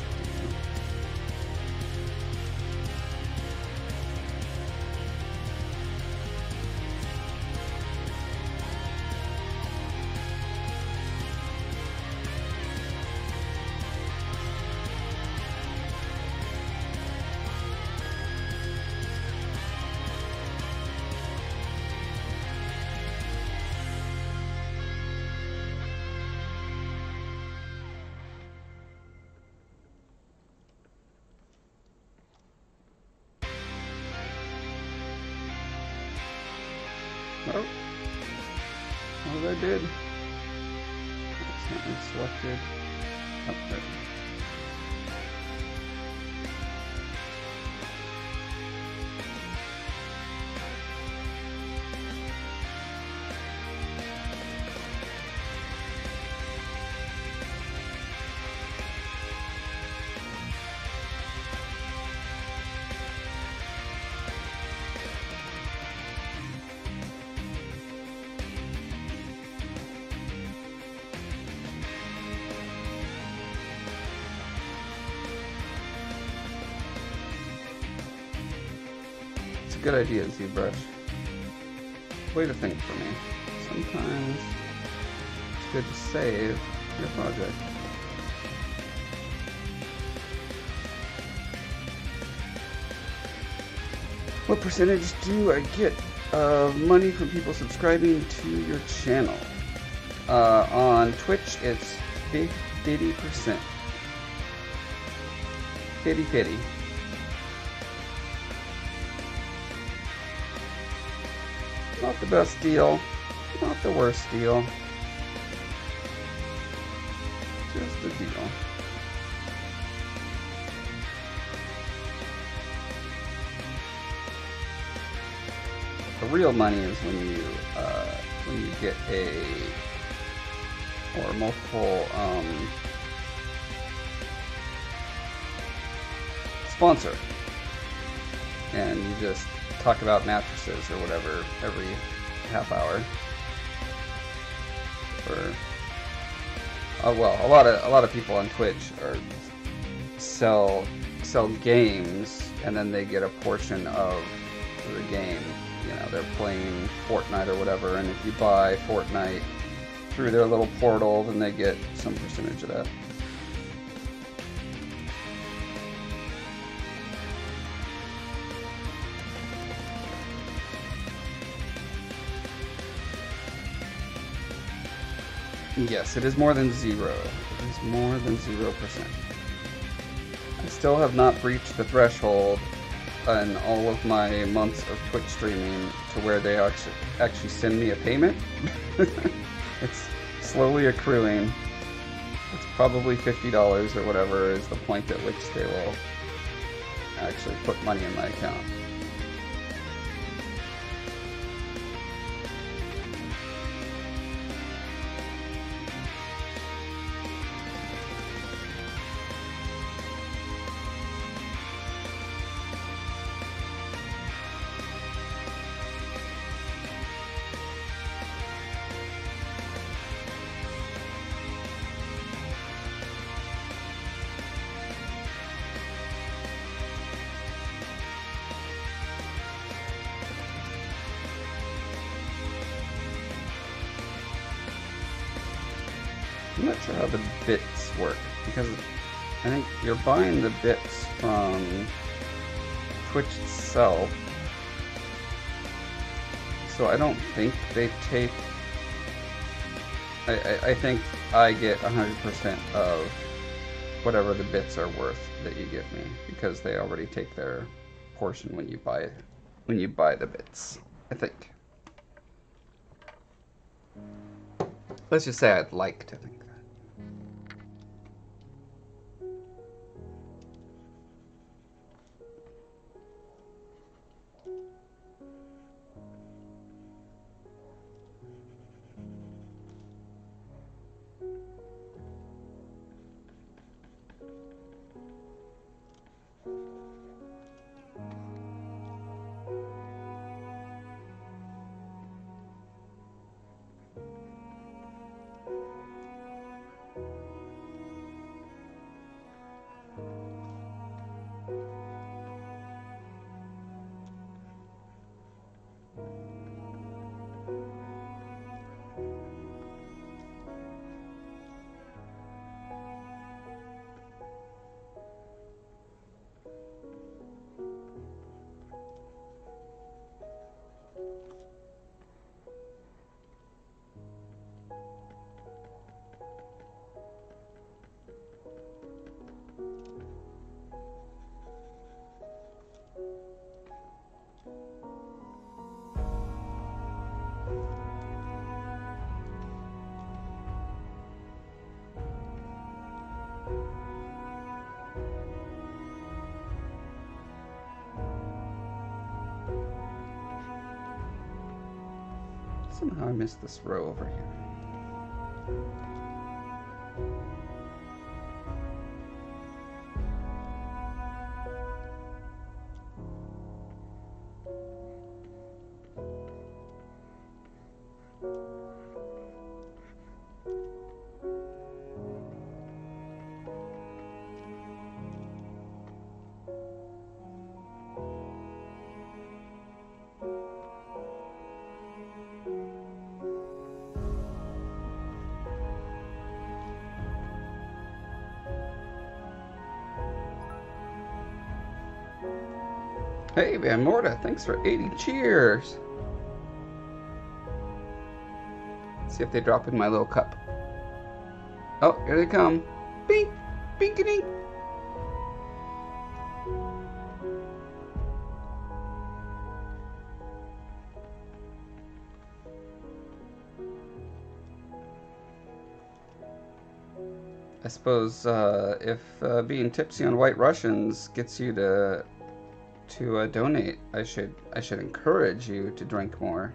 good idea, ZBrush. Way to think for me. Sometimes it's good to save your project. What percentage do I get of money from people subscribing to your channel? Uh, on Twitch, it's fifty percent. Fitty fitty. Not the best deal, not the worst deal. Just the deal. The real money is when you uh, when you get a or multiple um, sponsor, and you just talk about mattresses or whatever every half hour. Or oh well, a lot of a lot of people on Twitch are sell sell games, and then they get a portion of the game. You know, they're playing Fortnite or whatever, and if you buy Fortnite through their little portal, then they get some percentage of that. Yes, it is more than zero. It is more than zero percent. I still have not breached the threshold in all of my months of Twitch streaming to where they actually, actually send me a payment. It's slowly accruing. It's probably fifty dollars or whatever is the point at which they will actually put money in my account. You're buying the bits from Twitch itself, so I don't think they take. I, I, I think I get one hundred percent of whatever the bits are worth that you give me, because they already take their portion when you buy when you buy the bits. I think. Let's just say I'd like to think. Somehow I missed this row over here. Hey, Van Morta, thanks for eighty cheers. Let's see if they drop in my little cup. Oh, here they come. Bink, bink-a-dink. I suppose uh, if uh, being tipsy on White Russians gets you to to uh, donate, I should I should encourage you to drink more.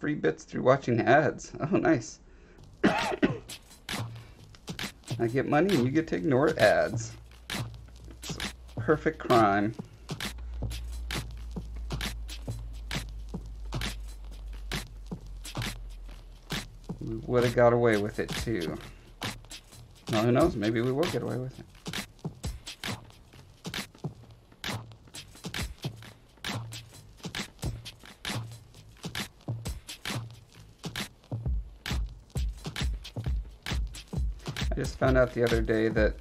Free bits through watching ads. Oh, nice. I get money and you get to ignore ads. It's a perfect crime. We would have got away with it too. Now who knows, maybe we will get away with it. Found out the other day that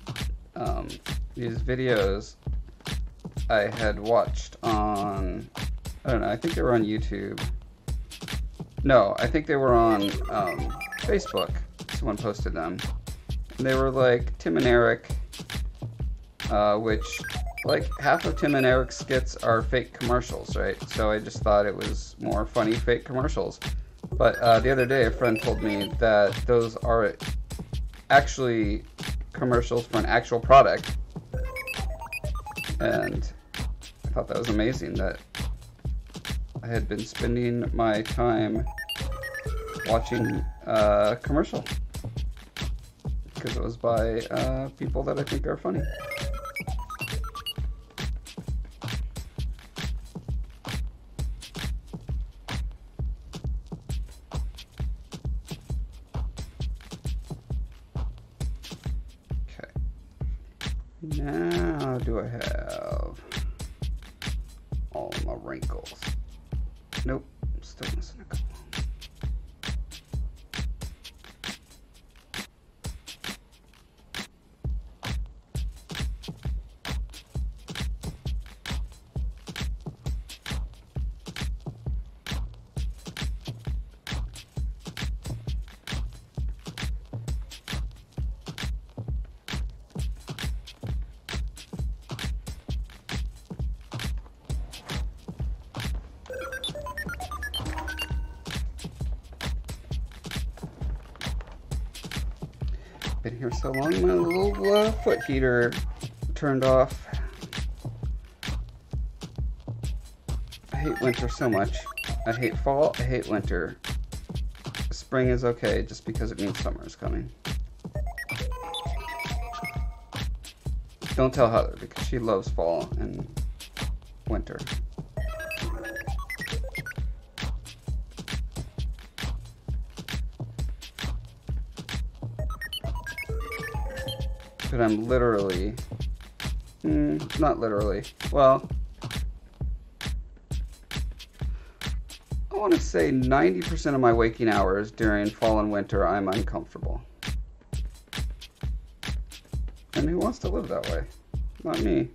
um, these videos I had watched on, I don't know, I think they were on YouTube. No, I think they were on um, Facebook. Someone posted them. And they were like Tim and Eric, uh, which like half of Tim and Eric's skits are fake commercials, right? So I just thought it was more funny fake commercials. But uh, the other day a friend told me that those are actually commercials for an actual product, and I thought that was amazing that I had been spending my time watching uh, commercial because it was by uh, people that I think are funny. So long, my little uh, foot heater turned off. I hate winter so much. I hate fall, I hate winter. Spring is okay just because it means summer is coming. Don't tell Heather because she loves fall and winter. But I'm literally, mm, not literally, well, I want to say ninety percent of my waking hours during fall and winter I'm uncomfortable. And who wants to live that way? Not me.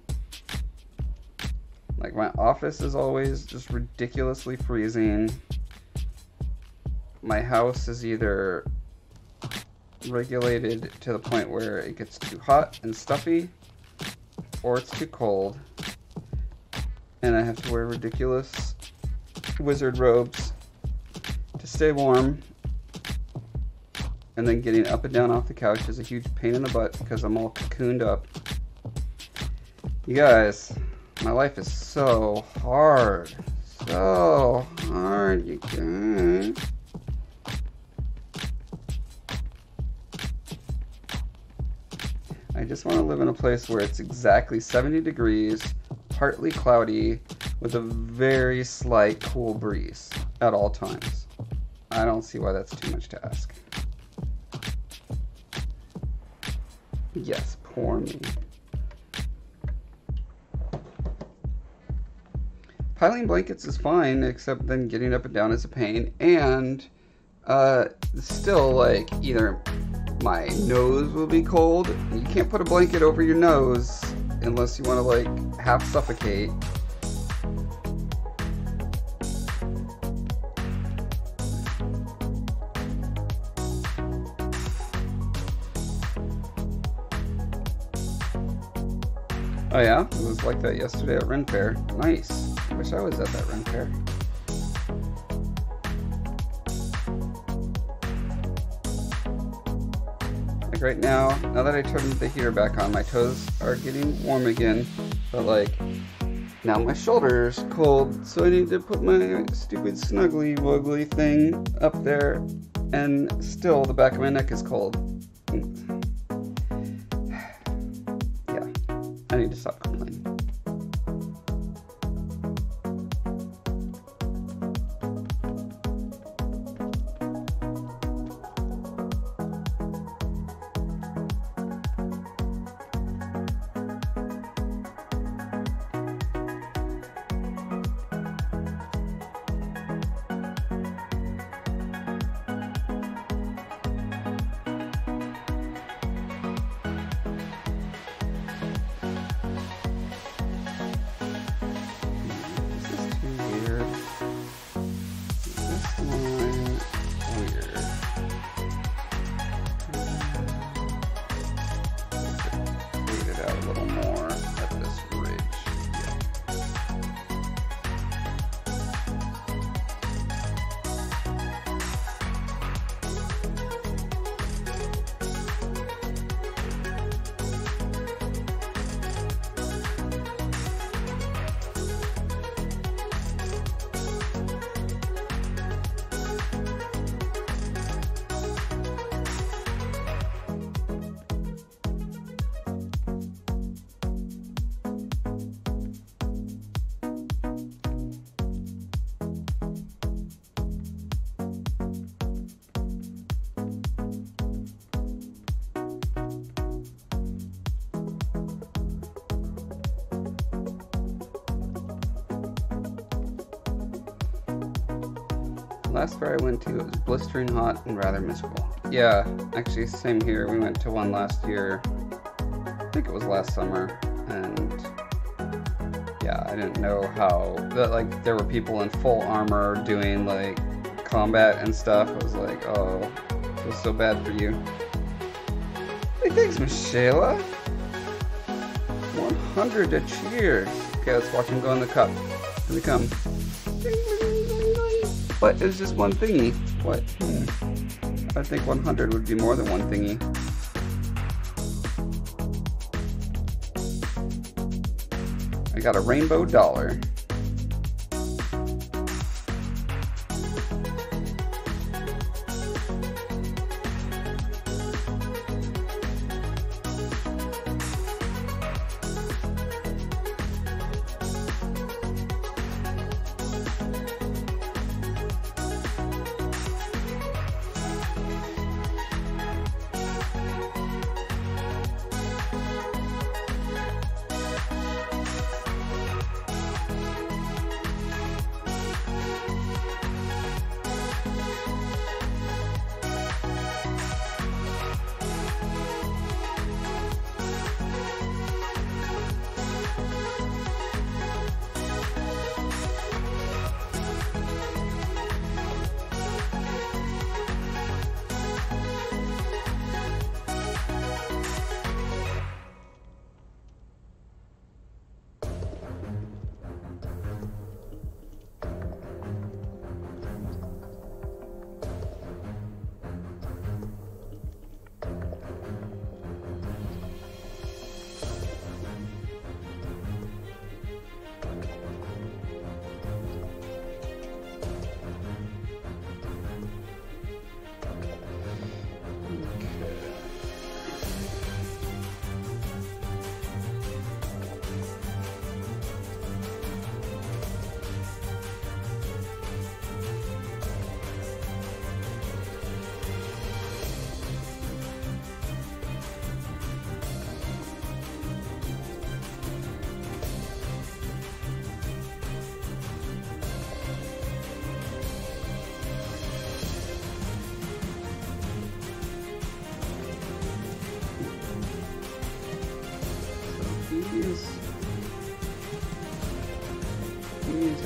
Like my office is always just ridiculously freezing. My house is either regulated to the point where it gets too hot and stuffy, or it's too cold, and I have to wear ridiculous wizard robes to stay warm, and then getting up and down off the couch is a huge pain in the butt because I'm all cocooned up. You guys, my life is so hard, so hard, you guys. I just want to live in a place where it's exactly seventy degrees, partly cloudy, with a very slight cool breeze at all times. I don't see why that's too much to ask. Yes, poor me. Piling blankets is fine, except then getting up and down is a pain, and uh, still, like, either my nose will be cold. You can't put a blanket over your nose unless you want to, like, half suffocate. Oh yeah, it was like that yesterday at Ren Fair. Nice. I wish I was at that Ren Fair. Like right now, now that I turned the heater back on, my toes are getting warm again. But like, now my shoulder's cold, so I need to put my stupid snuggly wuggly thing up there. And still, the back of my neck is cold. I need to stop complaining. Last fair I went to, it was blistering hot and rather miserable. Yeah, actually same here. We went to one last year. I think it was last summer, and yeah, I didn't know how that, like, there were people in full armor doing like combat and stuff. I was like, oh, I feel so bad for you. Hey, thanks, Michela. one hundred to cheers. Okay, let's watch him go in the cup. Here we come. But it's just one thingy. What? Hmm. I think one hundred would be more than one thingy. I got a rainbow dollar.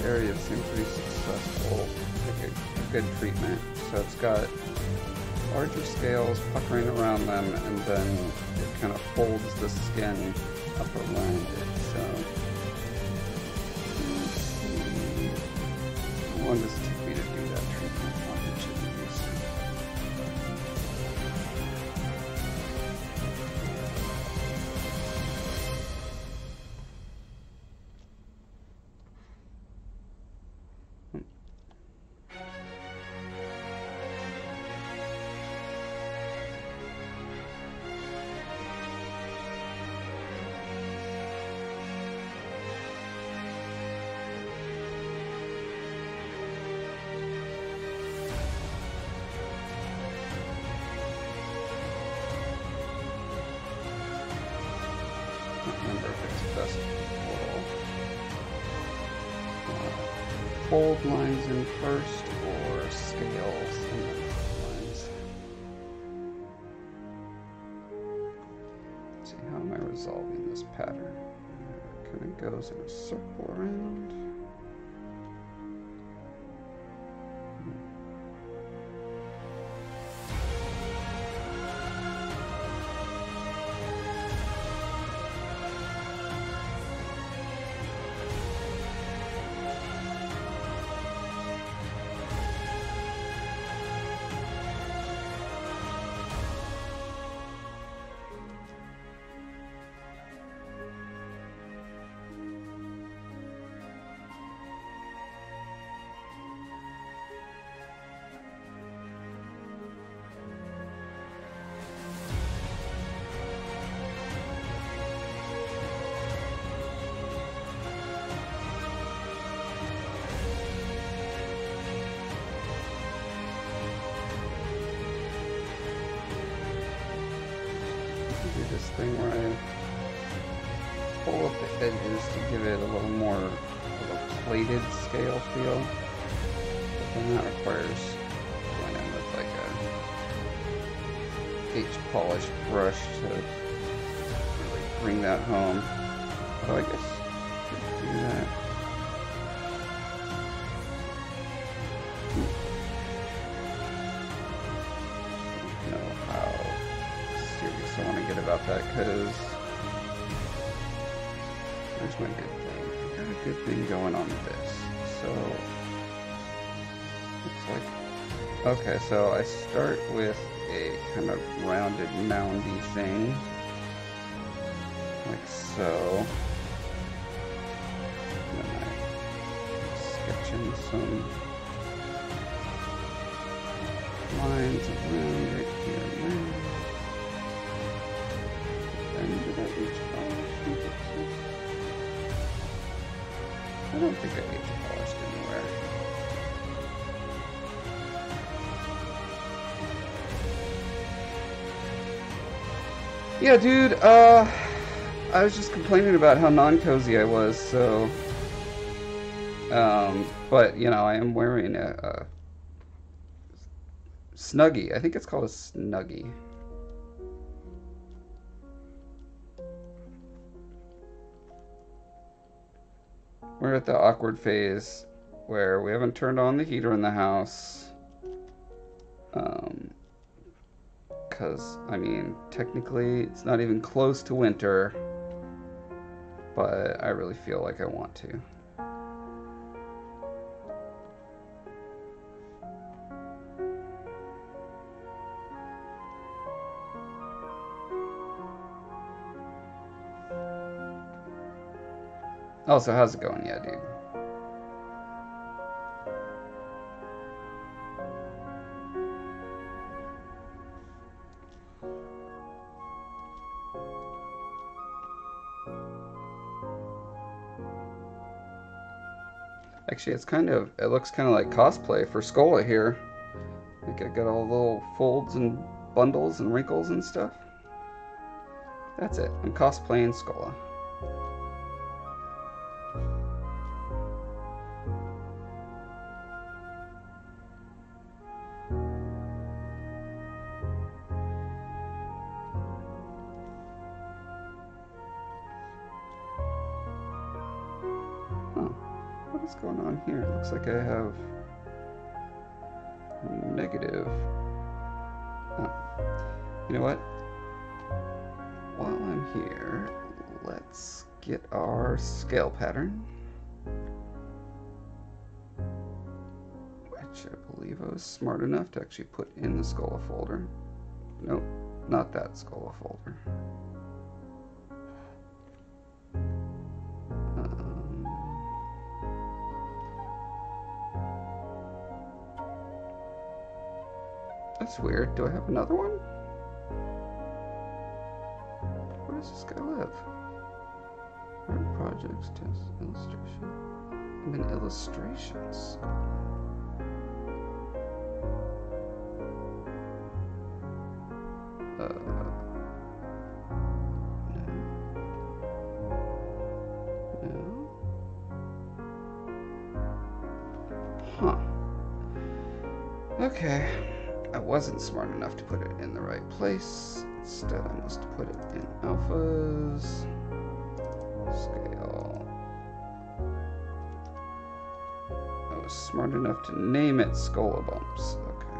area seem pretty successful. Like a good treatment. So it's got larger scales puckering around them, and then it kind of folds the skin up around it. So let's see. How long does it take me to do that treatment on each of these? Lines in first, or scales and then lines. Let's see, how am I resolving this pattern? It kind of goes in a circle around. Okay, so I start with a kind of rounded, moundy thing, like so. And then I sketch in some lines around it here and there. And did I age polish? I don't think I age polished anywhere. Yeah, dude, uh, I was just complaining about how non-cozy I was, so, um, but, you know, I am wearing a, a Snuggie. I think it's called a Snuggie. We're at the awkward phase where we haven't turned on the heater in the house, um... because, I mean, technically it's not even close to winter, but I really feel like I want to. Also, how's it going? Yeah, dude. Actually, it's kind of, it looks kind of like cosplay for Scolla here. Like, I got all the little folds and bundles and wrinkles and stuff. That's it. I'm cosplaying Scolla. what's going on here? It looks like I have negative. Oh. You know what? While I'm here, let's get our scale pattern, which I believe I was smart enough to actually put in the Scolla folder. Nope, not that Scolla folder. That's weird. Do I have another one? Where does this guy live? Art projects, test, illustration. I'm in illustrations. Uh, no. No. Huh. Okay. I wasn't smart enough to put it in the right place. Instead, I must put it in alphas. Scale. I was smart enough to name it Scolla Bumps. Okay.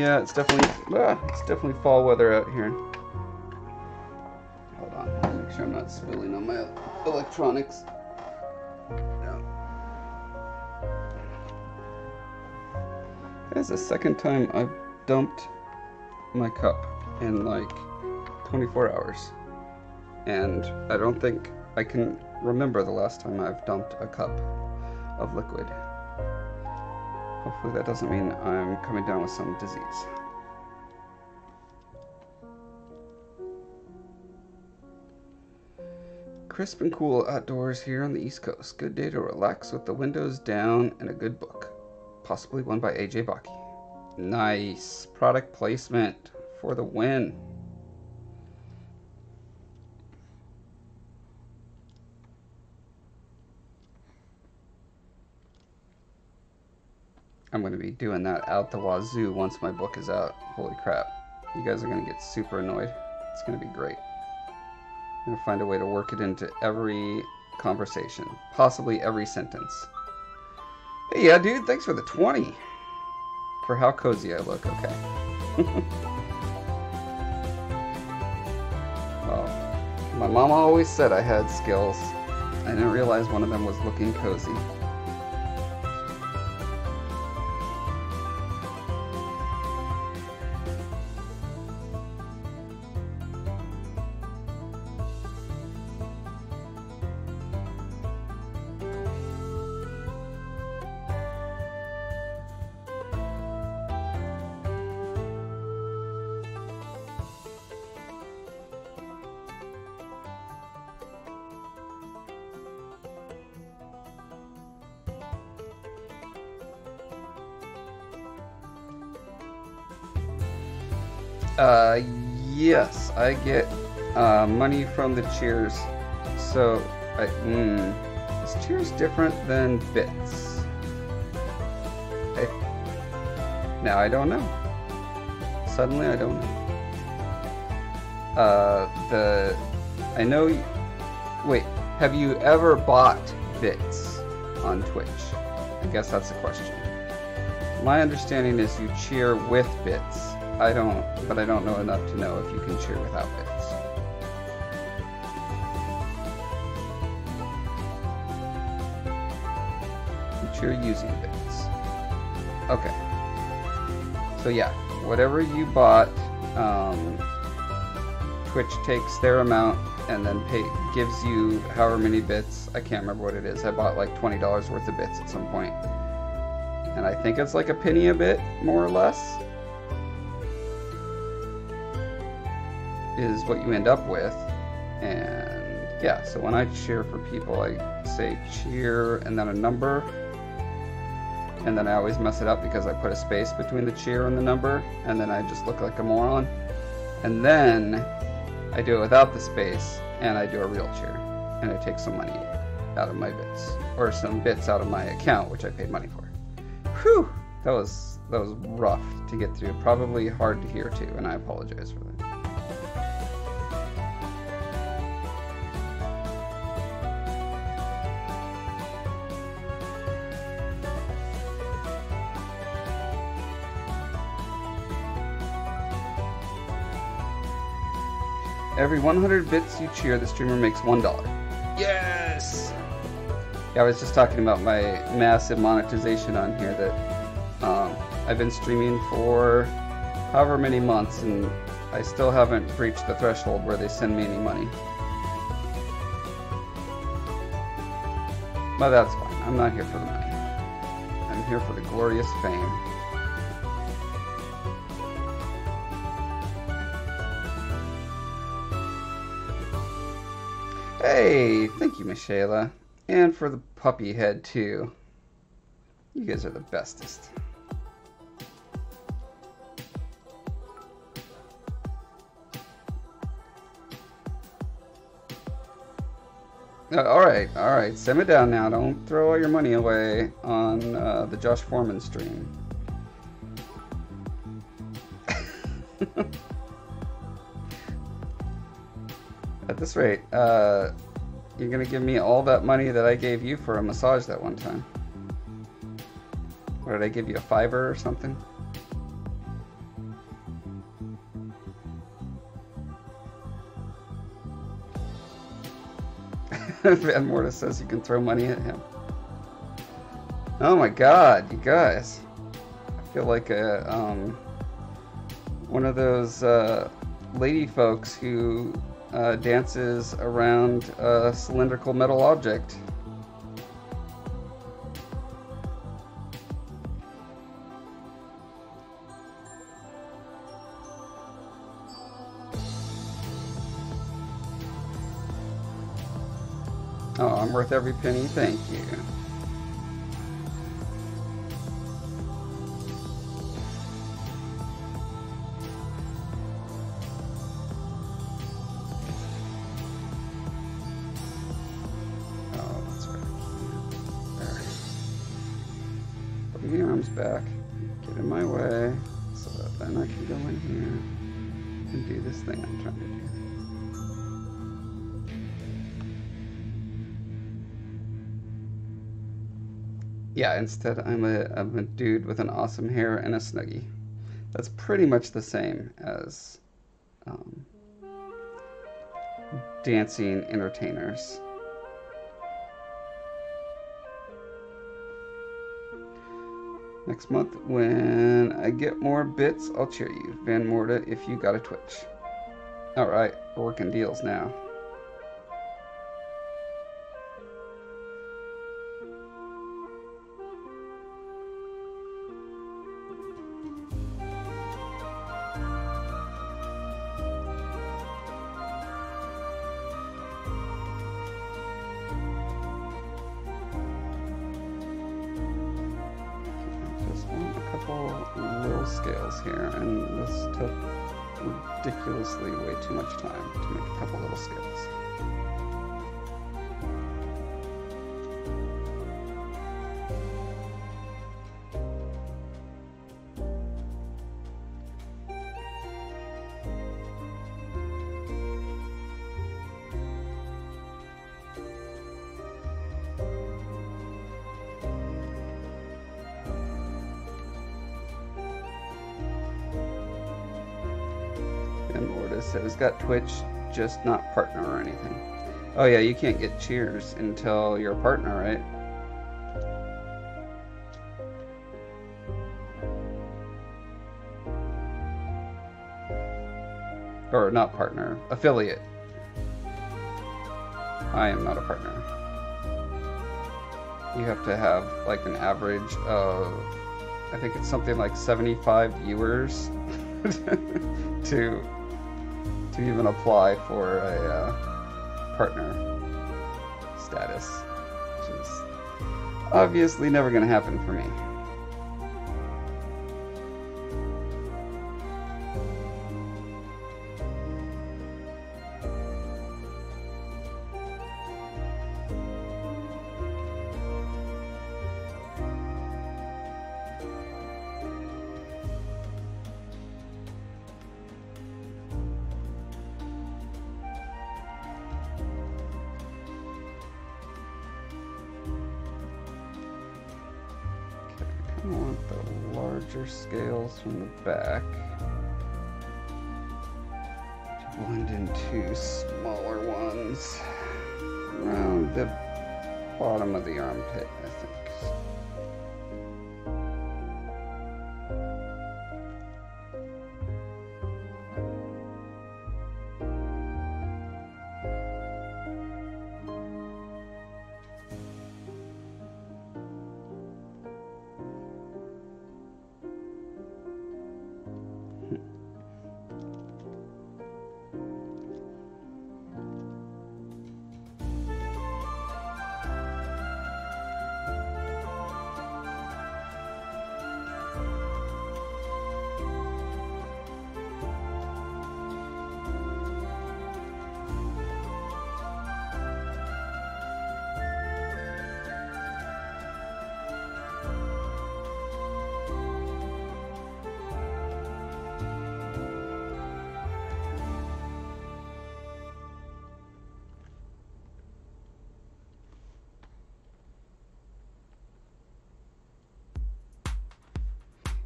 Yeah, it's definitely ah, it's definitely fall weather out here. Sure I'm not spilling on my electronics. No. That's the second time I've dumped my cup in like twenty-four hours. And I don't think I can remember the last time I've dumped a cup of liquid. Hopefully that doesn't mean I'm coming down with some disease. Crisp and cool outdoors here on the East Coast. Good day to relax with the windows down and a good book. Possibly one by A J Baki. Nice. Product placement for the win. I'm going to be doing that out the wazoo once my book is out. Holy crap. You guys are going to get super annoyed. It's going to be great. I'm gonna find a way to work it into every conversation, possibly every sentence. Hey, yeah, dude, thanks for the twenty. For how cozy I look, okay. Well, my mama always said I had skills. I didn't realize one of them was looking cozy. Uh, yes, I get uh, money from the cheers, so I, mm, is cheers different than bits? I, now I don't know. Suddenly I don't know. Uh, the, I know, wait, have you ever bought bits on Twitch? I guess that's the question. My understanding is you cheer with bits. I don't, but I don't know enough to know if you can cheer without bits. You cheer using bits. Okay. So yeah, whatever you bought, um, Twitch takes their amount and then pay, gives you however many bits. I can't remember what it is. I bought like twenty dollars worth of bits at some point. And I think it's like a penny a bit, more or less, is what you end up with. And yeah, so when I cheer for people, I say cheer and then a number, and then I always mess it up because I put a space between the cheer and the number, and then I just look like a moron, and then I do it without the space and I do a real cheer, and I take some money out of my bits, or some bits out of my account, which I paid money for. Whew, That was that was rough to get through. Probably hard to hear too, and I apologize for that. Every one hundred bits you cheer, the streamer makes one dollar. Yes! Yeah, I was just talking about my massive monetization on here that um, I've been streaming for however many months, and I still haven't breached the threshold where they send me any money. But that's fine. I'm not here for the money. I'm here for the glorious fame. Hey, thank you, Michela, and for the puppy head too. You guys are the bestest. Uh, all right, all right, send it down now. Don't throw all your money away on uh, the Josh Foreman stream. At this rate, uh, you're gonna give me all that money that I gave you for a massage that one time. Or did I give you a fiver or something? Van Morta says you can throw money at him. Oh my God, you guys! I feel like a um, one of those uh, lady folks who. Uh, dances around a cylindrical metal object. Oh, I'm worth every penny, thank you. Back, get in my way, so that then I can go in here and do this thing I'm trying to do. Yeah, instead I'm a, I'm a dude with an awesome hair and a Snuggie. That's pretty much the same as um, dancing entertainers. Next month, when I get more bits, I'll cheer you. Van Morta, if you got a Twitch. Alright, we're working deals now. Got Twitch, just not partner or anything. Oh yeah, you can't get cheers until you're a partner, right? Or not partner, affiliate. I am not a partner. You have to have like an average of, I think it's something like seventy-five viewers to to even apply for a uh, partner status, which is obviously never going to happen for me. I want the larger scales from the back to blend into smaller ones around the bottom of the armpit, I think.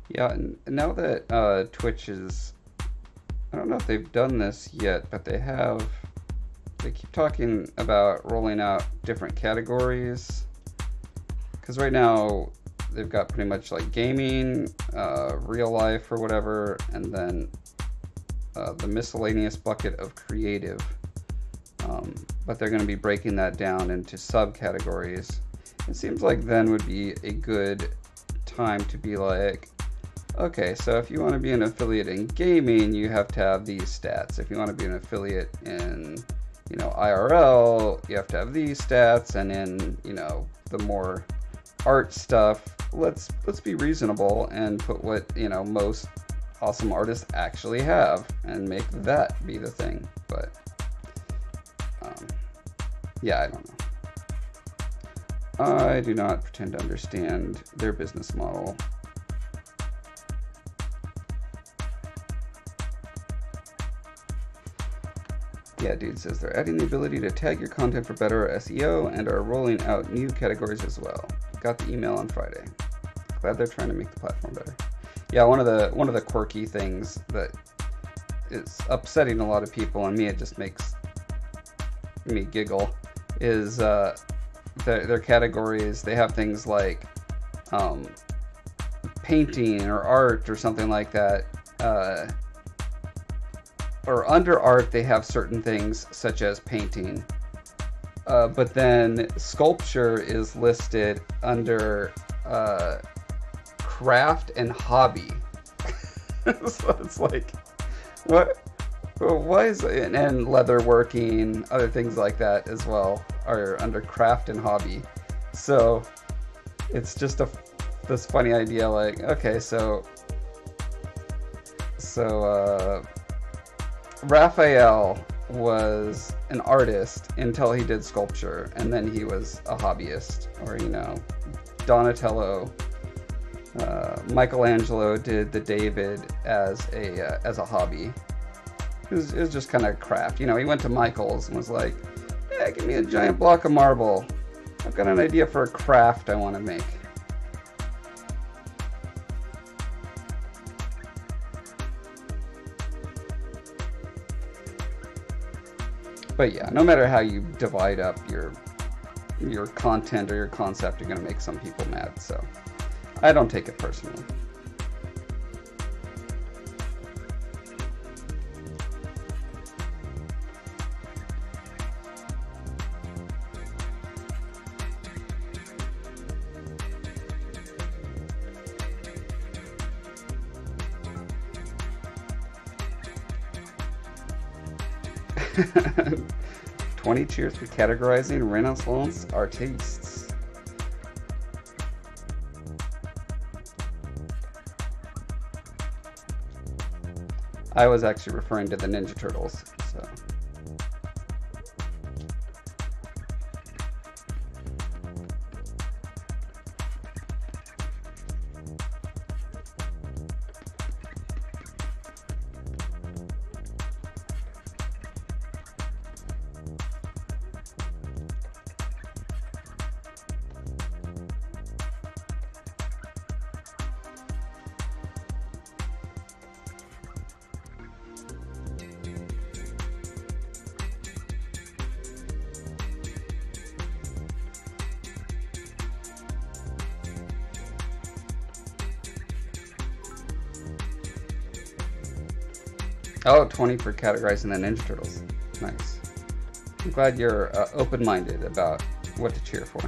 Yeah, and now that uh, Twitch is, I don't know if they've done this yet, but they have, they keep talking about rolling out different categories, because right now they've got pretty much like gaming, uh, real life or whatever, and then uh, the miscellaneous bucket of creative, um, but they're going to be breaking that down into subcategories. It seems like then would be a good time to be like, okay, so if you want to be an affiliate in gaming, you have to have these stats. If you want to be an affiliate in, you know, I R L, you have to have these stats. And in, you know, the more art stuff, let's let's be reasonable and put what, you know, most awesome artists actually have and make that be the thing. But um, yeah, I don't know. I do not pretend to understand their business model. Yeah, dude says they're adding the ability to tag your content for better S E O and are rolling out new categories as well. Got the email on Friday. Glad they're trying to make the platform better. Yeah, one of the one of the quirky things that is upsetting a lot of people, and me, it just makes me giggle, is uh, their, their categories. They have things like um, painting or art or something like that. Uh, or under art, they have certain things such as painting. Uh, but then sculpture is listed under uh, craft and hobby. So it's like, what, why is it, and leatherworking, other things like that as well are under craft and hobby. So it's just a, this funny idea like, okay, so, so, uh, Raphael was an artist until he did sculpture, and then he was a hobbyist, or, you know, Donatello, uh, Michelangelo did the David as a uh, as a hobby. It was, it was just kind of craft, you know. He went to Michael's and was like, yeah, give me a giant block of marble. I've got an idea for a craft I want to make. But yeah, no matter how you divide up your your content or your concept, you're going to make some people mad, so I don't take it personally. twenty cheers for categorizing Renaissance artists. I was actually referring to the Ninja Turtles, so. Oh, twenty for categorizing the Ninja Turtles. Nice. I'm glad you're uh, open-minded about what to cheer for.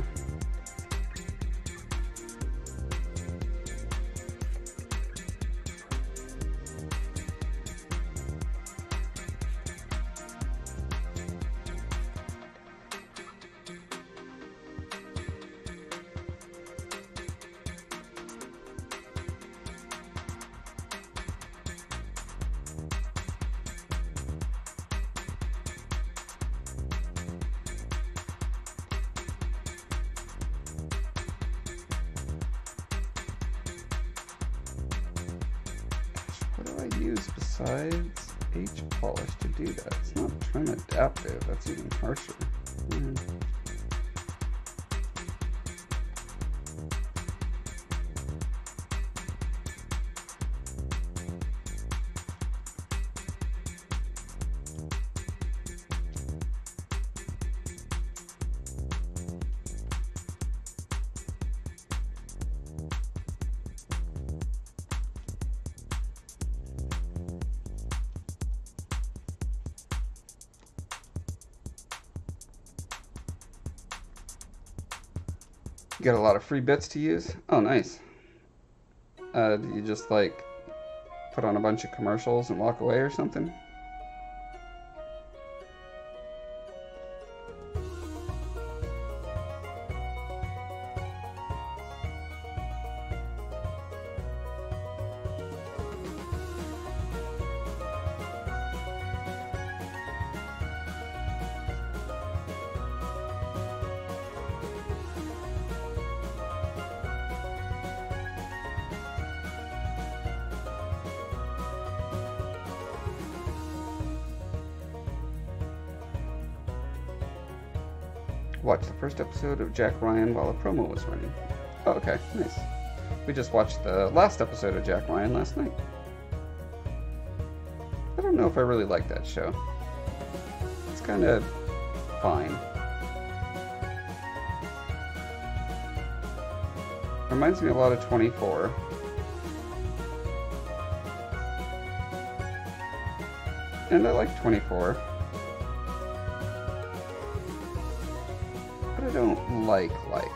Got a lot of free bits to use. Oh, nice. Uh, do you just like put on a bunch of commercials and walk away or something? Episode of Jack Ryan while a promo was running. Oh, okay, nice. We just watched the last episode of Jack Ryan last night. I don't know if I really like that show. It's kind of fine. Reminds me a lot of twenty-four. And I like twenty-four. Don't like like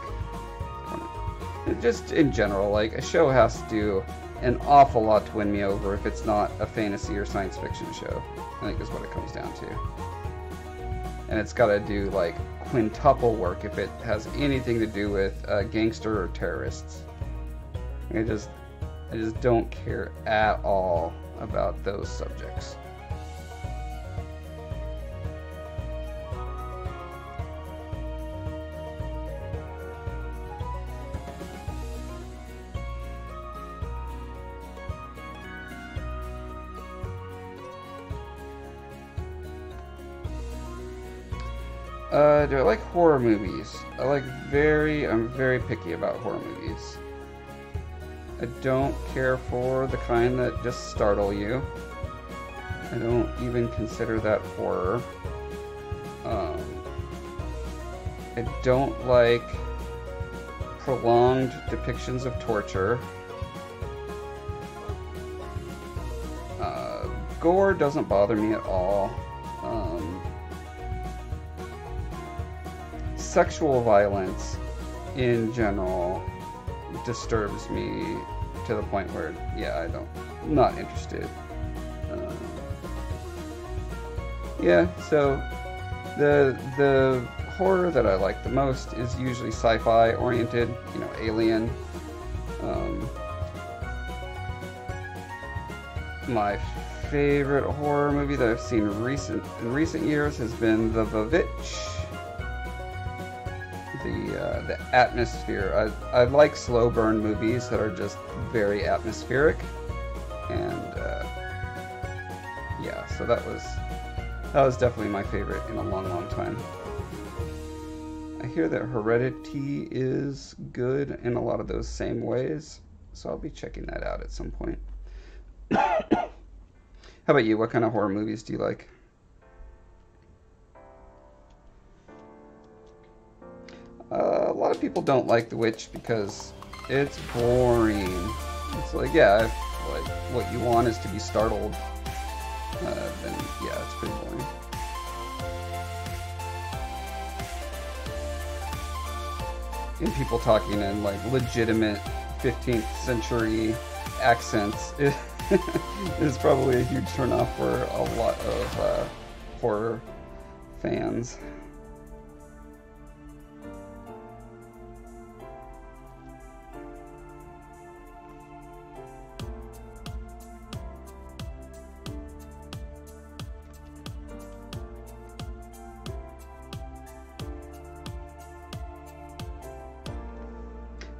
just in general, like, a show has to do an awful lot to win me over if it's not a fantasy or science fiction show, I think is what it comes down to. And it's got to do like quintuple work if it has anything to do with uh, gangster or terrorists. I just I just don't care at all about those subjects. Uh, do I like horror movies? I like very, I'm very picky about horror movies. I don't care for the kind that just startle you. I don't even consider that horror. Um, I don't like prolonged depictions of torture. Uh, gore doesn't bother me at all. Um, Sexual violence in general disturbs me to the point where, yeah, I don't, I'm not interested. Um, yeah, so the the horror that I like the most is usually sci-fi oriented, you know, Alien. Um, my favorite horror movie that I've seen recent in recent years has been The Vavitch. The, uh, the atmosphere. I, I like slow burn movies that are just very atmospheric, and uh, yeah, so that was that was definitely my favorite in a long, long time. I hear that Heredity is good in a lot of those same ways, so I'll be checking that out at some point. How about you? What kind of horror movies do you like? Uh, a lot of people don't like The Witch because it's boring. It's like, yeah, if, like, what you want is to be startled uh, then yeah, it's pretty boring. And people talking in like legitimate fifteenth century accents is, is probably a huge turnoff for a lot of uh, horror fans.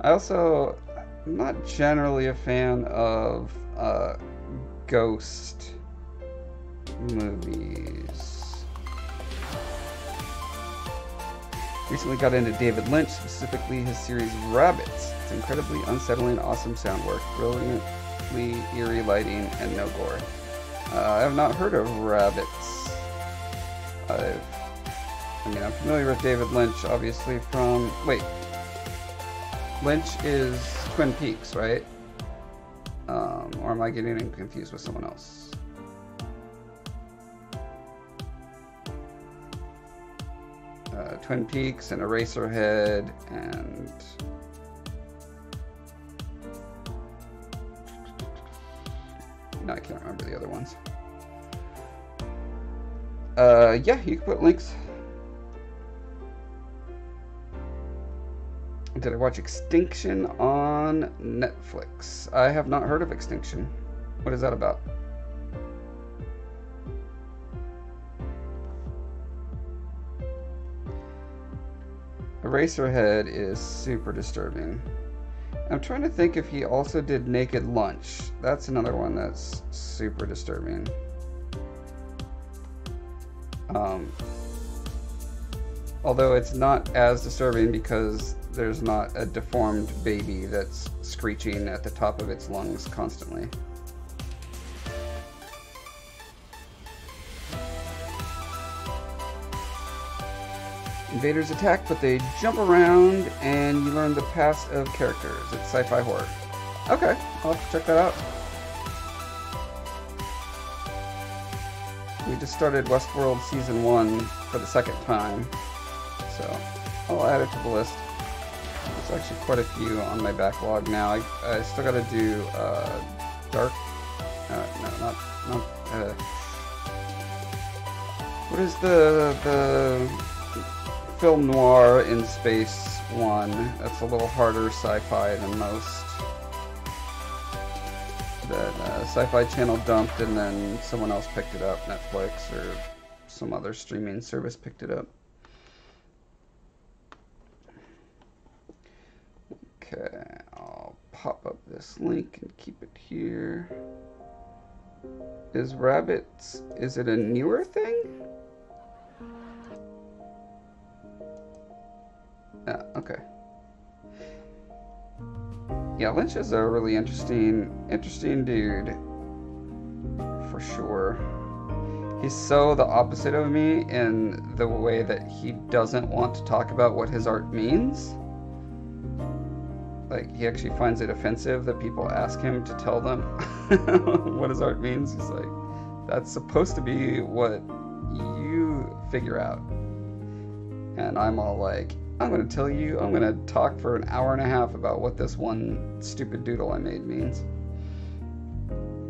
I also am not generally a fan of uh, ghost movies. Recently got into David Lynch, specifically his series Rabbits. It's incredibly unsettling, awesome sound work, brilliantly eerie lighting, and no gore. Uh, I have not heard of Rabbits. I've, I mean, I'm familiar with David Lynch, obviously, from... wait. Lynch is Twin Peaks, right? Um, or am I getting him confused with someone else? Uh, Twin Peaks and Eraserhead and... no, I can't remember the other ones. Uh, yeah, you can put links. Did I watch Extinction on Netflix? I have not heard of Extinction. What is that about? Eraserhead is super disturbing. I'm trying to think if he also did Naked Lunch. That's another one that's super disturbing. Um, although it's not as disturbing because there's not a deformed baby that's screeching at the top of its lungs constantly. Invaders attack, but they jump around and you learn the past of characters. It's sci-fi horror. Okay, I'll have to check that out. We just started Westworld Season one for the second time, so I'll add it to the list. There's actually quite a few on my backlog now. I, I still gotta do uh, Dark... Uh, no, not... not uh, what is the, the film noir in space one? That's a little harder sci-fi than most. That uh, Sci-Fi Channel dumped and then someone else picked it up. Netflix or some other streaming service picked it up. Okay, I'll pop up this link and keep it here. Is Rabbits, is it a newer thing? Ah, okay. Yeah, Lynch is a really interesting, interesting dude, for sure. He's so the opposite of me in the way that he doesn't want to talk about what his art means. Like, he actually finds it offensive that people ask him to tell them what his art means. He's like, that's supposed to be what you figure out. And I'm all like, I'm going to tell you, I'm going to talk for an hour and a half about what this one stupid doodle I made means.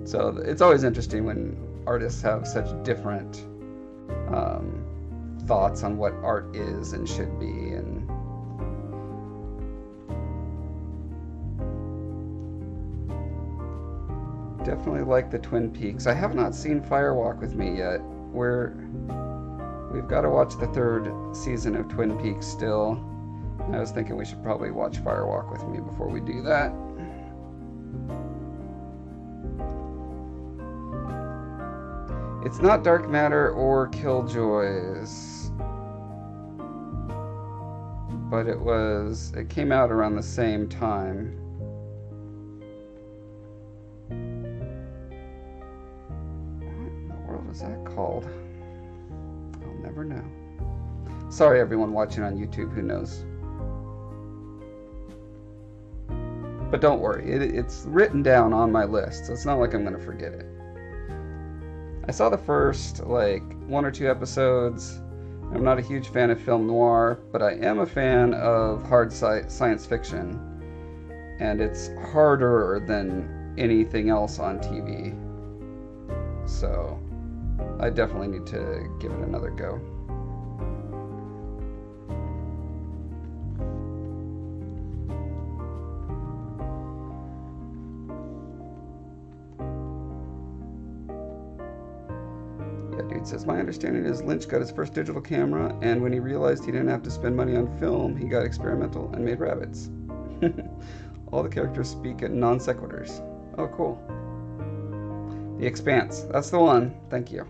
So it's always interesting when artists have such different um, thoughts on what art is and should be. And definitely like the Twin Peaks. I have not seen Fire Walk With Me yet. We're, we've got to watch the third season of Twin Peaks still. I was thinking we should probably watch Fire Walk With Me before we do that. It's not Dark Matter or Killjoys, but it was, it came out around the same time. What was that called? I'll never know. Sorry, everyone watching on YouTube who knows. But don't worry, it, it's written down on my list, so it's not like I'm going to forget it. I saw the first, like, one or two episodes. I'm not a huge fan of film noir, but I am a fan of hard sci- science fiction. And it's harder than anything else on T V. So, I definitely need to give it another go. Says, my understanding is Lynch got his first digital camera, and when he realized he didn't have to spend money on film, he got experimental and made Rabbits. All the characters speak in non sequiturs. Oh, cool. The Expanse. That's the one. Thank you.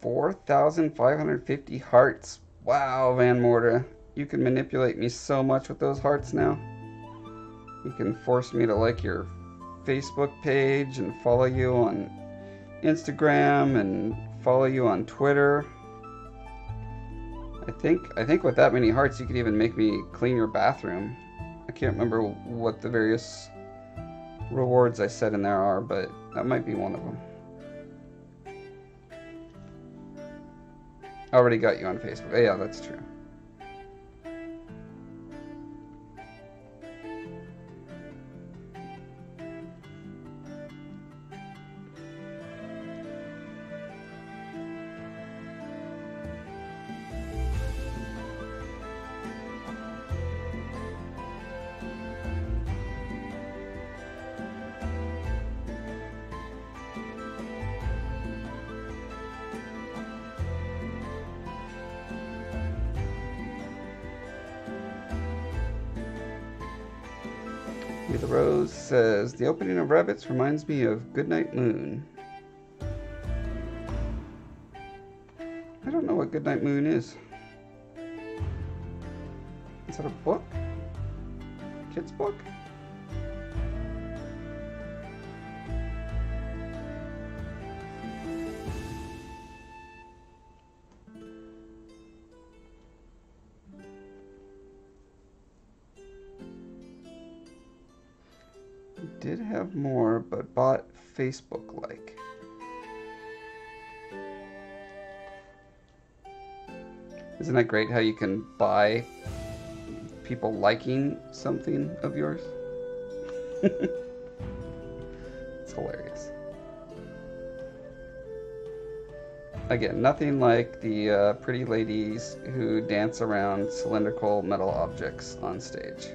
four thousand five hundred fifty hearts. Wow, Van Morta. You can manipulate me so much with those hearts now. You can force me to like your Facebook page and follow you on Instagram and follow you on Twitter. I think I think with that many hearts you could even make me clean your bathroom. I can't remember what the various rewards I said in there are, but that might be one of them. I already got you on Facebook. Yeah, that's true. Says, the opening of Rabbits reminds me of Goodnight Moon. I don't know what Goodnight Moon is. Is that a book? Kid's book? More, but bought Facebook like. Isn't that great how you can buy people liking something of yours? It's hilarious. Again, nothing like the uh, pretty ladies who dance around cylindrical metal objects on stage.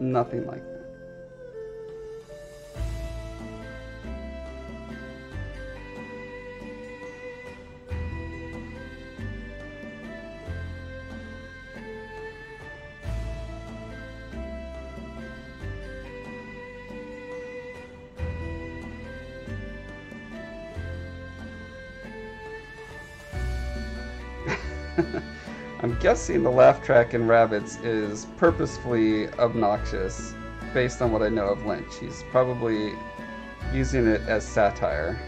Nothing like that. Guessing the laugh track in Rabbits is purposefully obnoxious based on what I know of Lynch. He's probably using it as satire.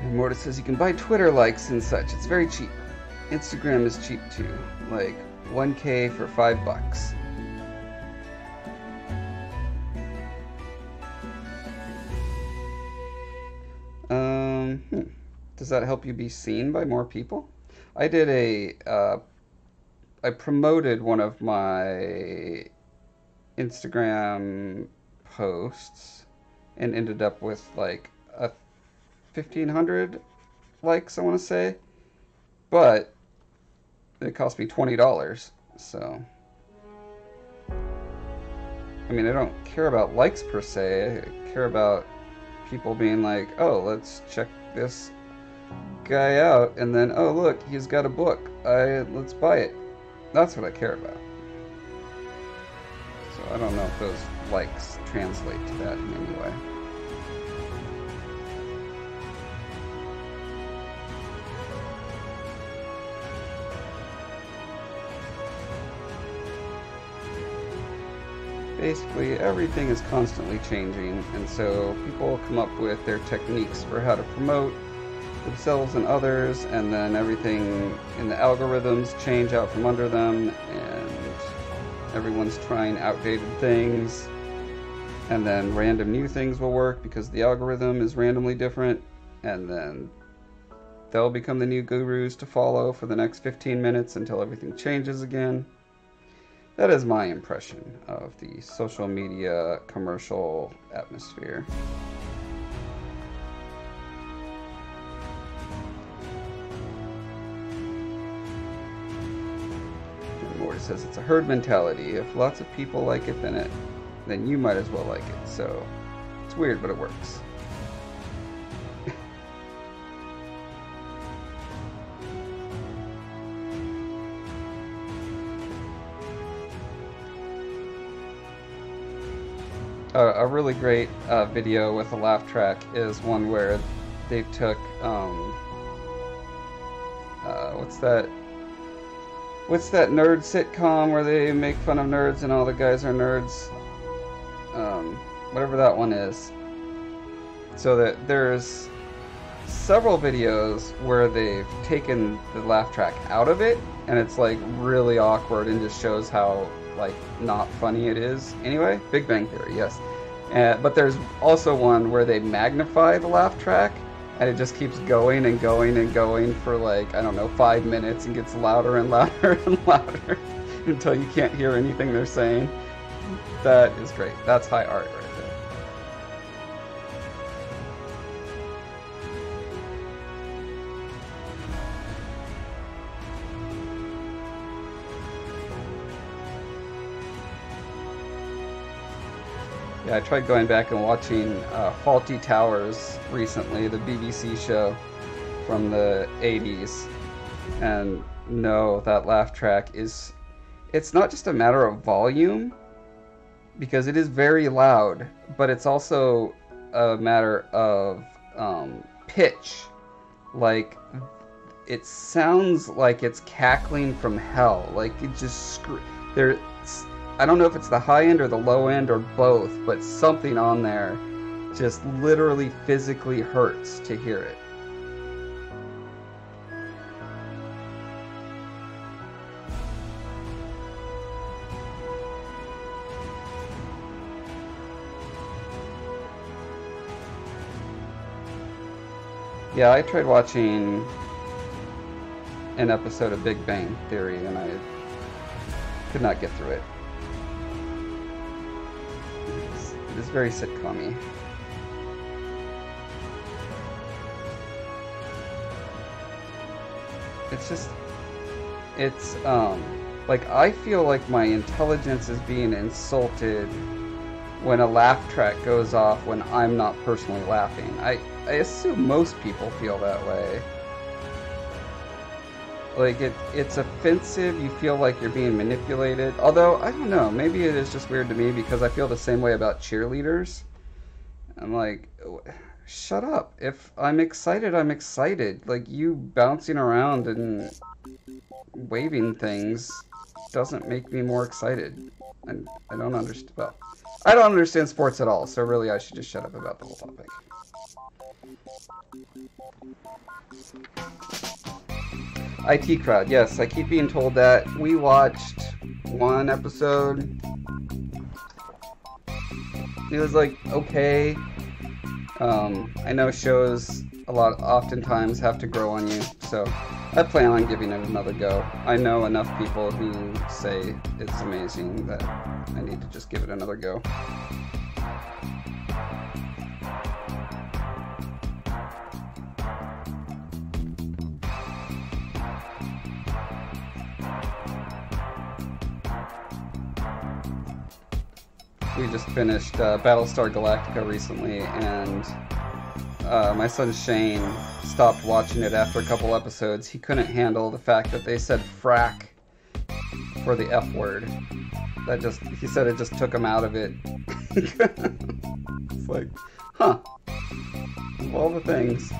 And Mortis says you can buy Twitter likes and such. It's very cheap. Instagram is cheap too, like one K for five bucks. Um, hmm. Does that help you be seen by more people? I did a, uh, I promoted one of my Instagram posts and ended up with like a fifteen hundred likes, I want to say. but it cost me twenty dollars, so. I mean, I don't care about likes per se, I care about people being like, oh, let's check this guy out, and then, oh, look, he's got a book, I let's buy it. That's what I care about. So I don't know if those likes translate to that in any way. Basically, everything is constantly changing, and so people come up with their techniques for how to promote themselves and others, and then everything in the algorithms change out from under them, and everyone's trying outdated things, and then random new things will work because the algorithm is randomly different, and then they'll become the new gurus to follow for the next fifteen minutes until everything changes again. That is my impression of the social media commercial atmosphere. Says it's a herd mentality. If lots of people like it, then it, then you might as well like it. So it's weird, but it works. a, a really great uh, video with a laugh track is one where they took um, uh, what's that? What's that nerd sitcom where they make fun of nerds and all the guys are nerds? Um, whatever that one is. So that there's several videos where they've taken the laugh track out of it, and it's like really awkward and just shows how like not funny it is. Anyway, Big Bang Theory, yes. Uh, but there's also one where they magnify the laugh track, and it just keeps going and going and going for like, I don't know, five minutes and gets louder and louder and louder until you can't hear anything they're saying. That is great. That's high art right there. Yeah, I tried going back and watching uh, Faulty Towers recently, the B B C show from the eighties, and no, that laugh track is, it's not just a matter of volume, because it is very loud, but it's also a matter of um, pitch. Like, it sounds like it's cackling from hell, like it just, scr there. I don't know if it's the high end or the low end or both, but something on there just literally physically hurts to hear it. Yeah, I tried watching an episode of Big Bang Theory and I could not get through it. It's very sitcom-y. It's just, it's, um, like, I feel like my intelligence is being insulted when a laugh track goes off when I'm not personally laughing. I, I assume most people feel that way. Like, it, it's offensive, you feel like you're being manipulated. Although, I don't know, maybe it is just weird to me because I feel the same way about cheerleaders. I'm like, shut up. If I'm excited, I'm excited. Like, you bouncing around and waving things doesn't make me more excited. And I don't understand, well, I don't understand sports at all, so really I should just shut up about the whole topic. I T crowd, yes, I keep being told that. We watched one episode. It was like, okay. Um, I know shows a lot, oftentimes have to grow on you, so I plan on giving it another go. I know enough people who say it's amazing that I need to just give it another go. we just finished uh, Battlestar Galactica recently, and uh, my son Shane stopped watching it after a couple episodes. He couldn't handle the fact that they said frack for the F word. That just, he said it just took him out of it. It's like, huh, of all the things.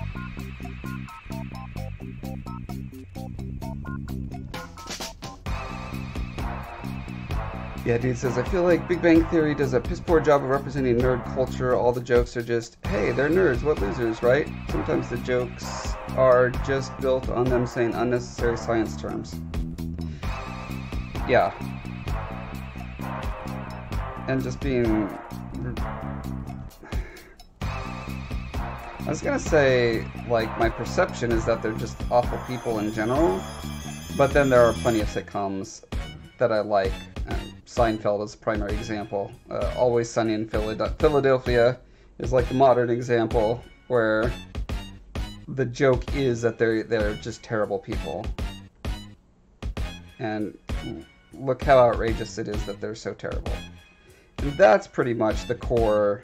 Yeah, dude says, I feel like Big Bang Theory does a piss poor job of representing nerd culture. All the jokes are just, hey, they're nerds, what losers, right? Sometimes the jokes are just built on them saying unnecessary science terms. Yeah. And just being... I was gonna say, like, my perception is that they're just awful people in general, but then there are plenty of sitcoms that I like. Um, Seinfeld is a primary example. Uh, Always Sunny in Philadelphia is like the modern example where the joke is that they're, they're just terrible people. And look how outrageous it is that they're so terrible. And that's pretty much the core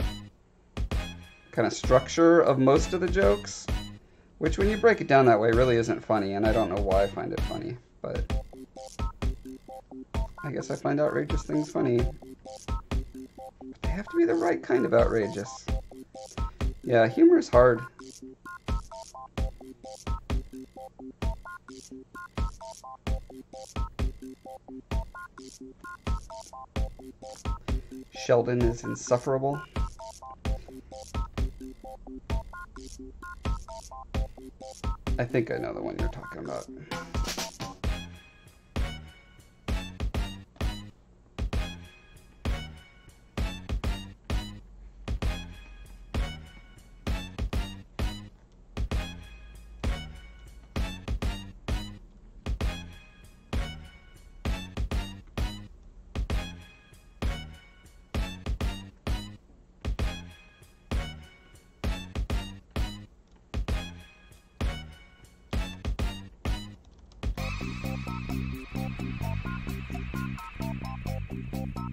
kind of structure of most of the jokes, which when you break it down that way really isn't funny, and I don't know why I find it funny, but... I guess I find outrageous things funny. But they have to be the right kind of outrageous. Yeah, humor is hard. Sheldon is insufferable. I think I know the one you're talking about.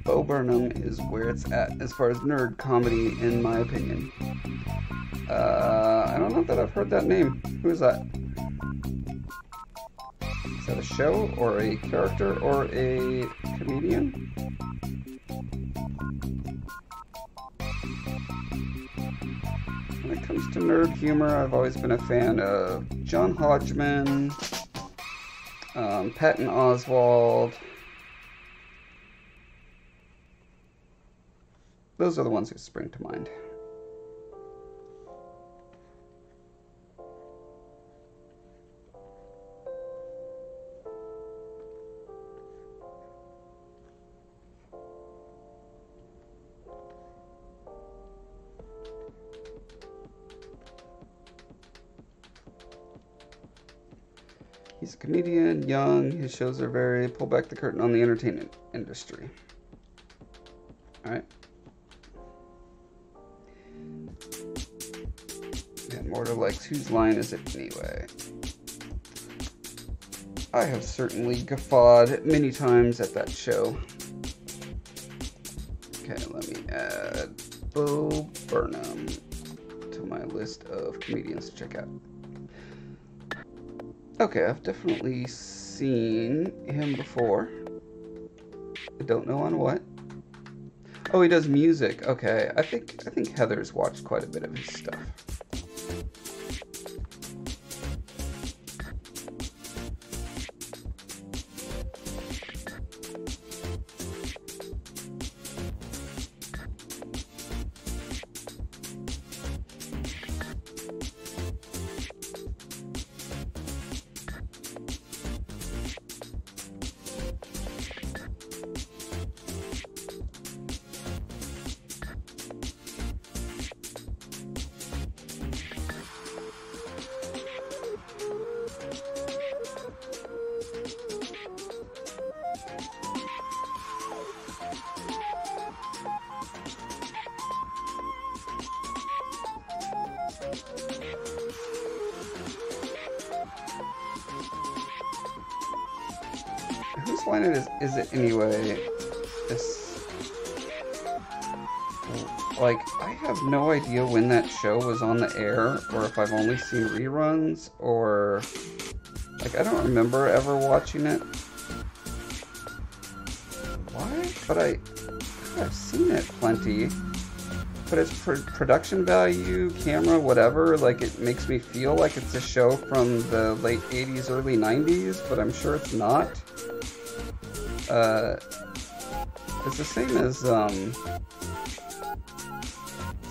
Bo Burnham is where it's at as far as nerd comedy, in my opinion. Uh, I don't know that I've heard that name. Who is that? Is that a show or a character or a comedian? When it comes to nerd humor, I've always been a fan of John Hodgman, um, Patton Oswalt. Those are the ones who spring to mind. He's a comedian, young, his shows are very pull back the curtain on the entertainment industry. All right. Mortar likes Whose Line Is It Anyway? I have certainly guffawed many times at that show. Okay, let me add Bo Burnham to my list of comedians to check out. Okay, I've definitely seen him before. I don't know on what. Oh, he does music. Okay, I think I think Heather's watched quite a bit of his stuff. Whose Line Is It Anyway? This Like, I have no idea when that show was on the air, or if I've only seen reruns, or... Like, I don't remember ever watching it. Why? But I... I've seen it plenty. But its pr production value, camera, whatever, like, it makes me feel like it's a show from the late eighties, early nineties, but I'm sure it's not. Uh... It's the same as, um...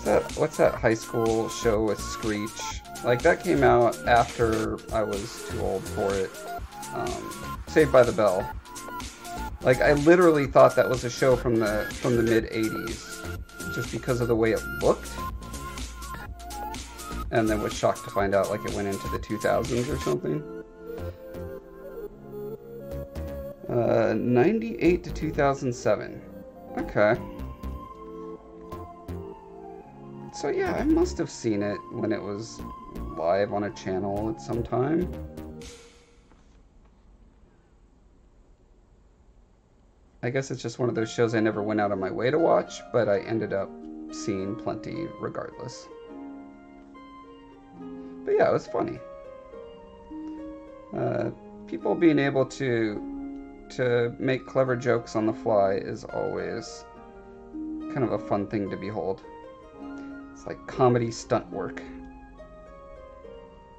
That, what's that high school show with Screech? Like, that came out after I was too old for it. Um, Saved by the Bell. Like, I literally thought that was a show from the from the mid eighties. Just because of the way it looked. And then was shocked to find out, like, it went into the two thousands or something. Uh, ninety-eight to two thousand seven. Okay. So yeah, I must have seen it when it was live on a channel at some time. I guess it's just one of those shows I never went out of my way to watch, but I ended up seeing plenty regardless. But yeah, it was funny. Uh, people being able to, to make clever jokes on the fly is always kind of a fun thing to behold. It's like comedy stunt work.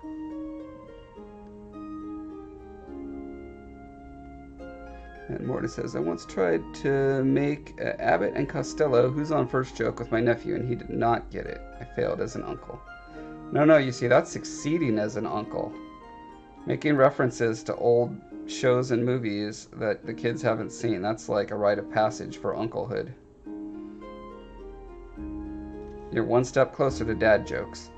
And Morton says, I once tried to make uh, Abbott and Costello Who's on First joke with my nephew, and he did not get it. I failed as an uncle. No, no, you see, that's succeeding as an uncle. Making references to old shows and movies that the kids haven't seen, that's like a rite of passage for unclehood. You're one step closer to dad jokes.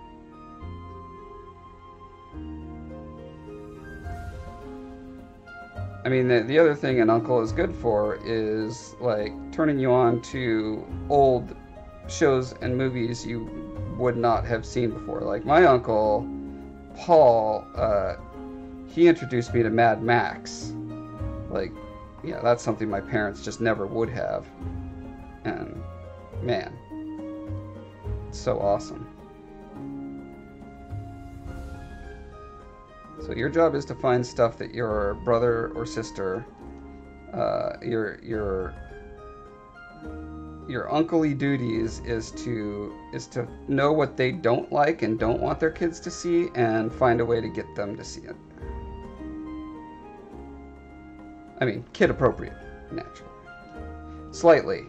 I mean, the, the other thing an uncle is good for is, like, turning you on to old shows and movies you would not have seen before. Like, my uncle, Paul, uh, he introduced me to Mad Max. Like, yeah, that's something my parents just never would have. And, man... so awesome. So your job is to find stuff that your brother or sister, uh, your your your uncle-y duties is to is to know what they don't like and don't want their kids to see, and find a way to get them to see it. I mean, kid appropriate, naturally. Slightly.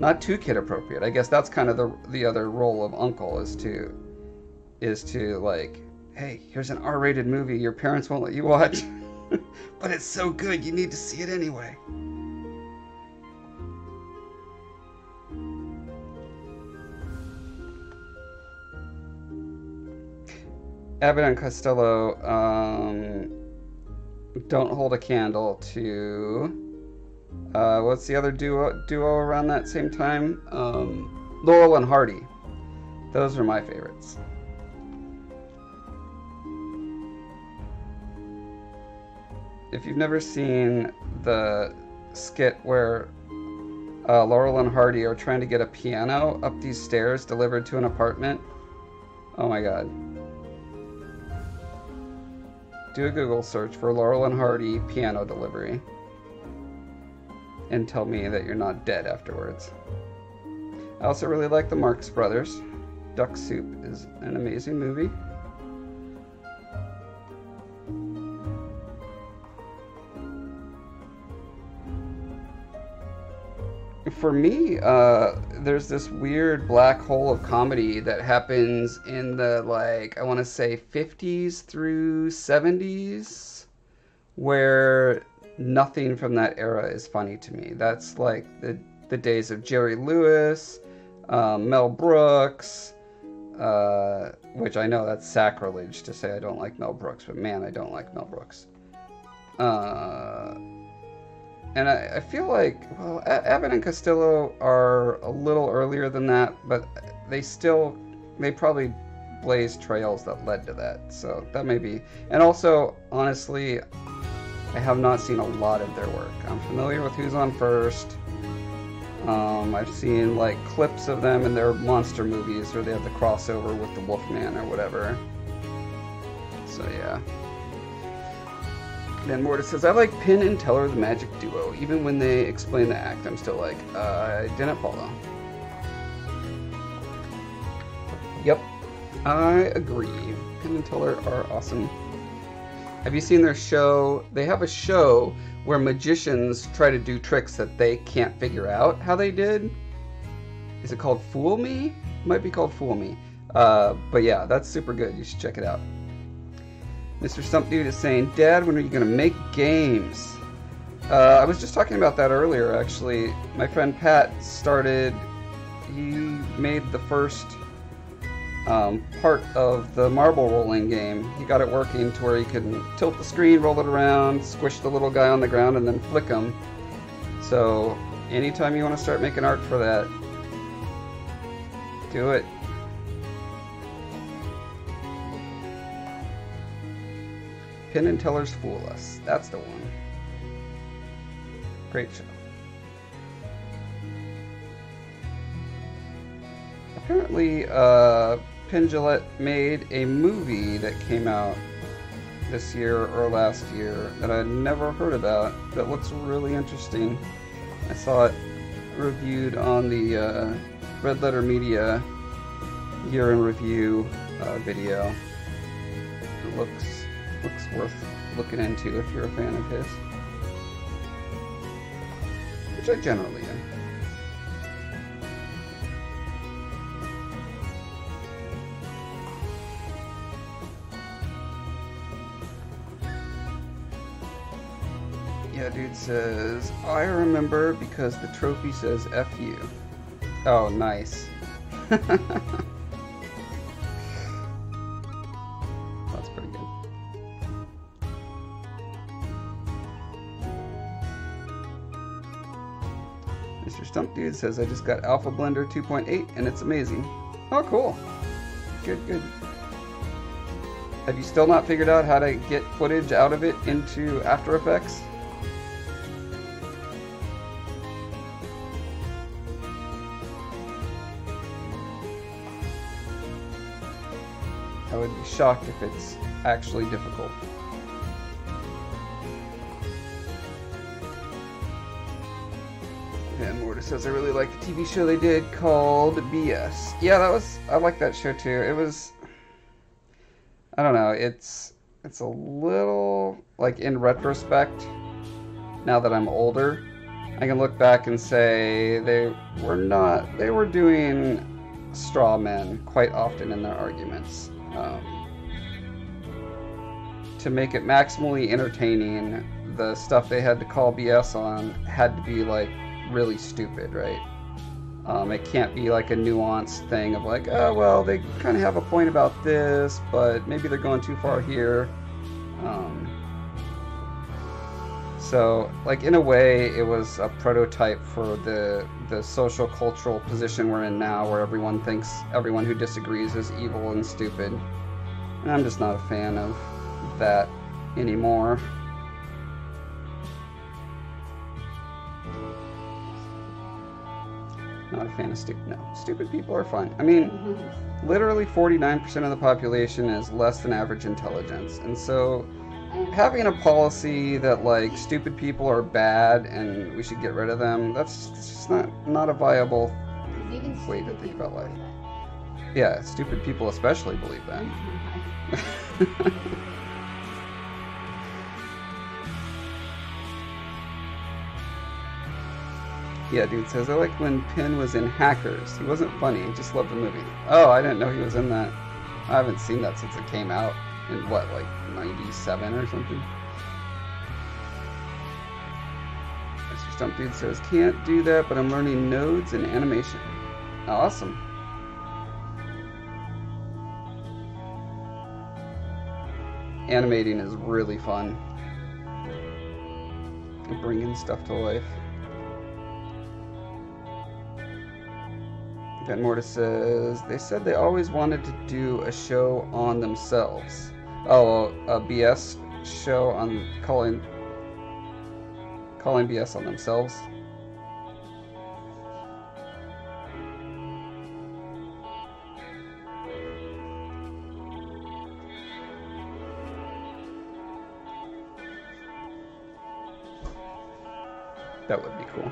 Not too kid appropriate. I guess that's kind of the the other role of uncle is to is to like, hey, here's an R rated movie your parents won't let you watch, but it's so good you need to see it anyway. Abbott and Costello um, don't hold a candle to. Uh, what's the other duo duo around that same time? Um, Laurel and Hardy. Those are my favorites. If you've never seen the skit where uh, Laurel and Hardy are trying to get a piano up these stairs delivered to an apartment, oh my god. Do a Google search for Laurel and Hardy piano delivery. And tell me that you're not dead afterwards. I also really like the Marx Brothers. Duck Soup is an amazing movie. For me, uh, there's this weird black hole of comedy that happens in the, like, I want to say fifties through seventies, where nothing from that era is funny to me. That's like the the days of Jerry Lewis, uh, Mel Brooks, uh, which I know that's sacrilege to say I don't like Mel Brooks, but man, I don't like Mel Brooks. Uh, and I, I feel like, well, Abbott and Costello are a little earlier than that, but they still, they probably blazed trails that led to that. So that may be, and also, honestly, I have not seen a lot of their work. I'm familiar with Who's on First. Um, I've seen like clips of them in their monster movies, or they have the crossover with the Wolfman or whatever. So yeah. Then Mortis says, I like Penn and Teller, the magic duo. Even when they explain the act, I'm still like, uh, I didn't follow. Yep, I agree. Penn and Teller are awesome. Have you seen their show? They have a show where magicians try to do tricks that they can't figure out how they did. Is it called Fool Me? It might be called Fool Me. Uh, but yeah, that's super good. You should check it out. Mister Stump Dude is saying, Dad, when are you going to make games? Uh, I was just talking about that earlier, actually. My friend Pat started, he made the first um, part of the marble rolling game. He got it working to where you can tilt the screen, roll it around, squish the little guy on the ground, and then flick him. So anytime you want to start making art for that, do it. Penn and Teller's Fool Us. That's the one. Great show. Apparently, uh, Penn Jillette made a movie that came out this year or last year that I'd never heard about that looks really interesting. I saw it reviewed on the uh, Red Letter Media Year in Review uh, video. It looks Looks worth looking into if you're a fan of his, which I generally am. Yeah, dude says, I remember because the trophy says F you. Oh, nice. Stump Dude says, I just got Alpha Blender two point eight and it's amazing. Oh, cool. Good, good. Have you still not figured out how to get footage out of it into After Effects? I would be shocked if it's actually difficult. And Mortis says, I really like the T V show they did called B S. Yeah, that was, I like that show too. It was, I don't know, it's, it's a little, like in retrospect, now that I'm older, I can look back and say they were not, they were doing straw men quite often in their arguments. Um, to make it maximally entertaining, the stuff they had to call B S on had to be like, really stupid, right? Um, it can't be like a nuanced thing of like, oh, well, they kind of have a point about this, but maybe they're going too far here. Um, so, like, in a way, it was a prototype for the, the social cultural position we're in now, where everyone thinks everyone who disagrees is evil and stupid. And I'm just not a fan of that anymore. Not a fan of stupid, no. Stupid people are fun. I mean, literally forty-nine percent of the population is less than average intelligence. And so having a policy that like stupid people are bad and we should get rid of them, that's just not, not a viable way to think about life. Yeah, stupid people especially believe that. Yeah, dude says, I like when Penn was in Hackers. He wasn't funny, I just loved the movie. Oh, I didn't know he was in that. I haven't seen that since it came out in, what, like, ninety-seven or something? Mister Stump Dude says, can't do that, but I'm learning nodes and animation. Awesome. Animating is really fun. And bringing stuff to life. Ben Mortis says, they said they always wanted to do a show on themselves. Oh, a B S show on calling, calling B S on themselves. that would be cool.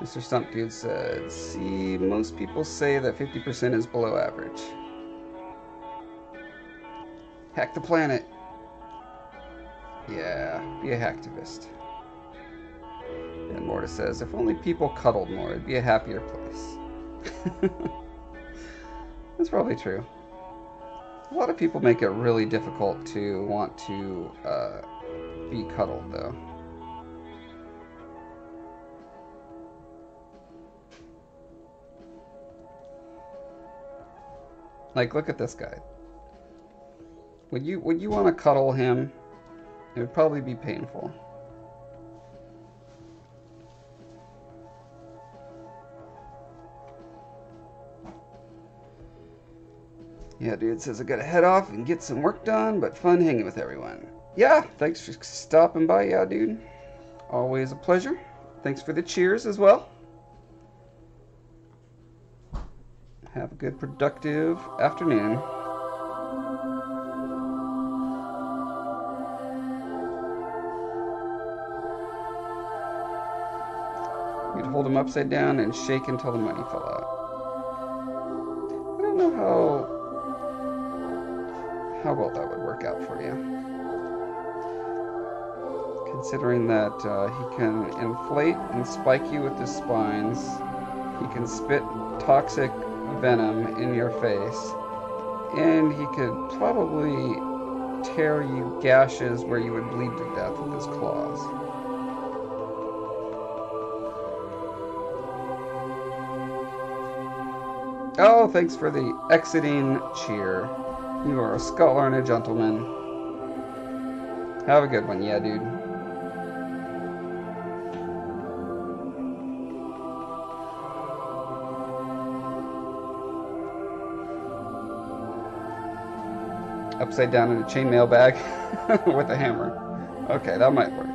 Mister Stump Dude said, see, most people say that fifty percent is below average. Hack the planet. Yeah, be a hacktivist. And Morta says, if only people cuddled more, it'd be a happier place. That's probably true. A lot of people make it really difficult to want to uh, be cuddled, though. Like, look at this guy. Would you would you want to cuddle him? It would probably be painful. Yeah, dude says I gotta head off and get some work done, but fun hanging with everyone. Yeah, thanks for stopping by, yeah, dude. Always a pleasure. Thanks for the cheers as well. Have a good, productive afternoon. You'd hold him upside down and shake until the money fell out. I don't know how, how well that would work out for you. Considering that uh, he can inflate and spike you with his spines, he can spit toxic venom in your face, and he could probably tear you gashes where you would bleed to death with his claws. Oh, thanks for the exiting cheer. You are a scholar and a gentleman. Have a good one, yeah, dude. Upside down in a chainmail bag with a hammer. Okay, that might work.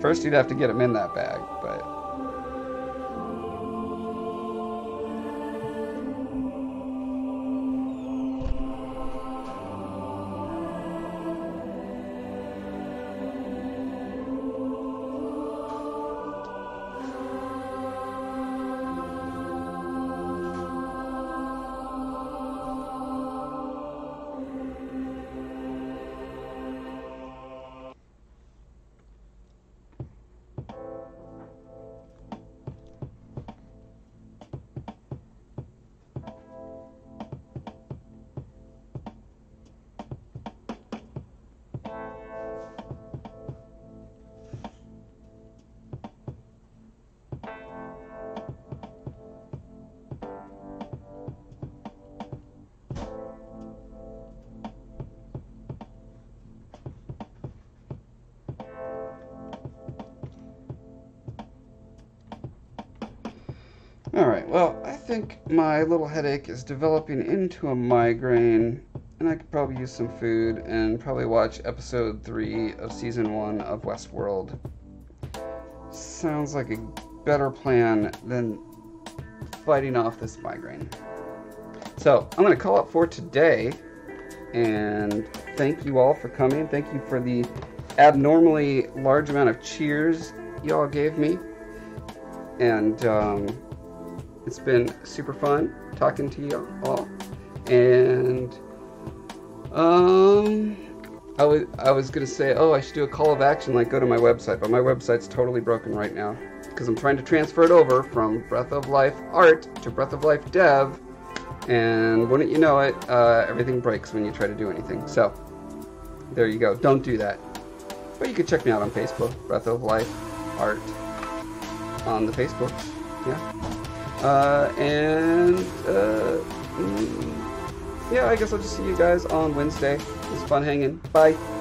First you'd have to get him in that bag, but... My little headache is developing into a migraine, and I could probably use some food and probably watch episode three of season one of Westworld. Sounds like a better plan than fighting off this migraine. So I'm going to call it for today, and thank you all for coming. Thank you for the abnormally large amount of cheers y'all gave me, and um it's been super fun talking to you all, and um, I was I was gonna say, oh, I should do a call of action, like go to my website, but my website's totally broken right now because I'm trying to transfer it over from Breath of Life Art to Breath of Life Dev, and wouldn't you know it, uh, everything breaks when you try to do anything. So there you go. Don't do that. But you can check me out on Facebook, Breath of Life Art, on the Facebook. Yeah. Uh, and, uh, yeah, I guess I'll just see you guys on Wednesday. It was fun hanging. Bye.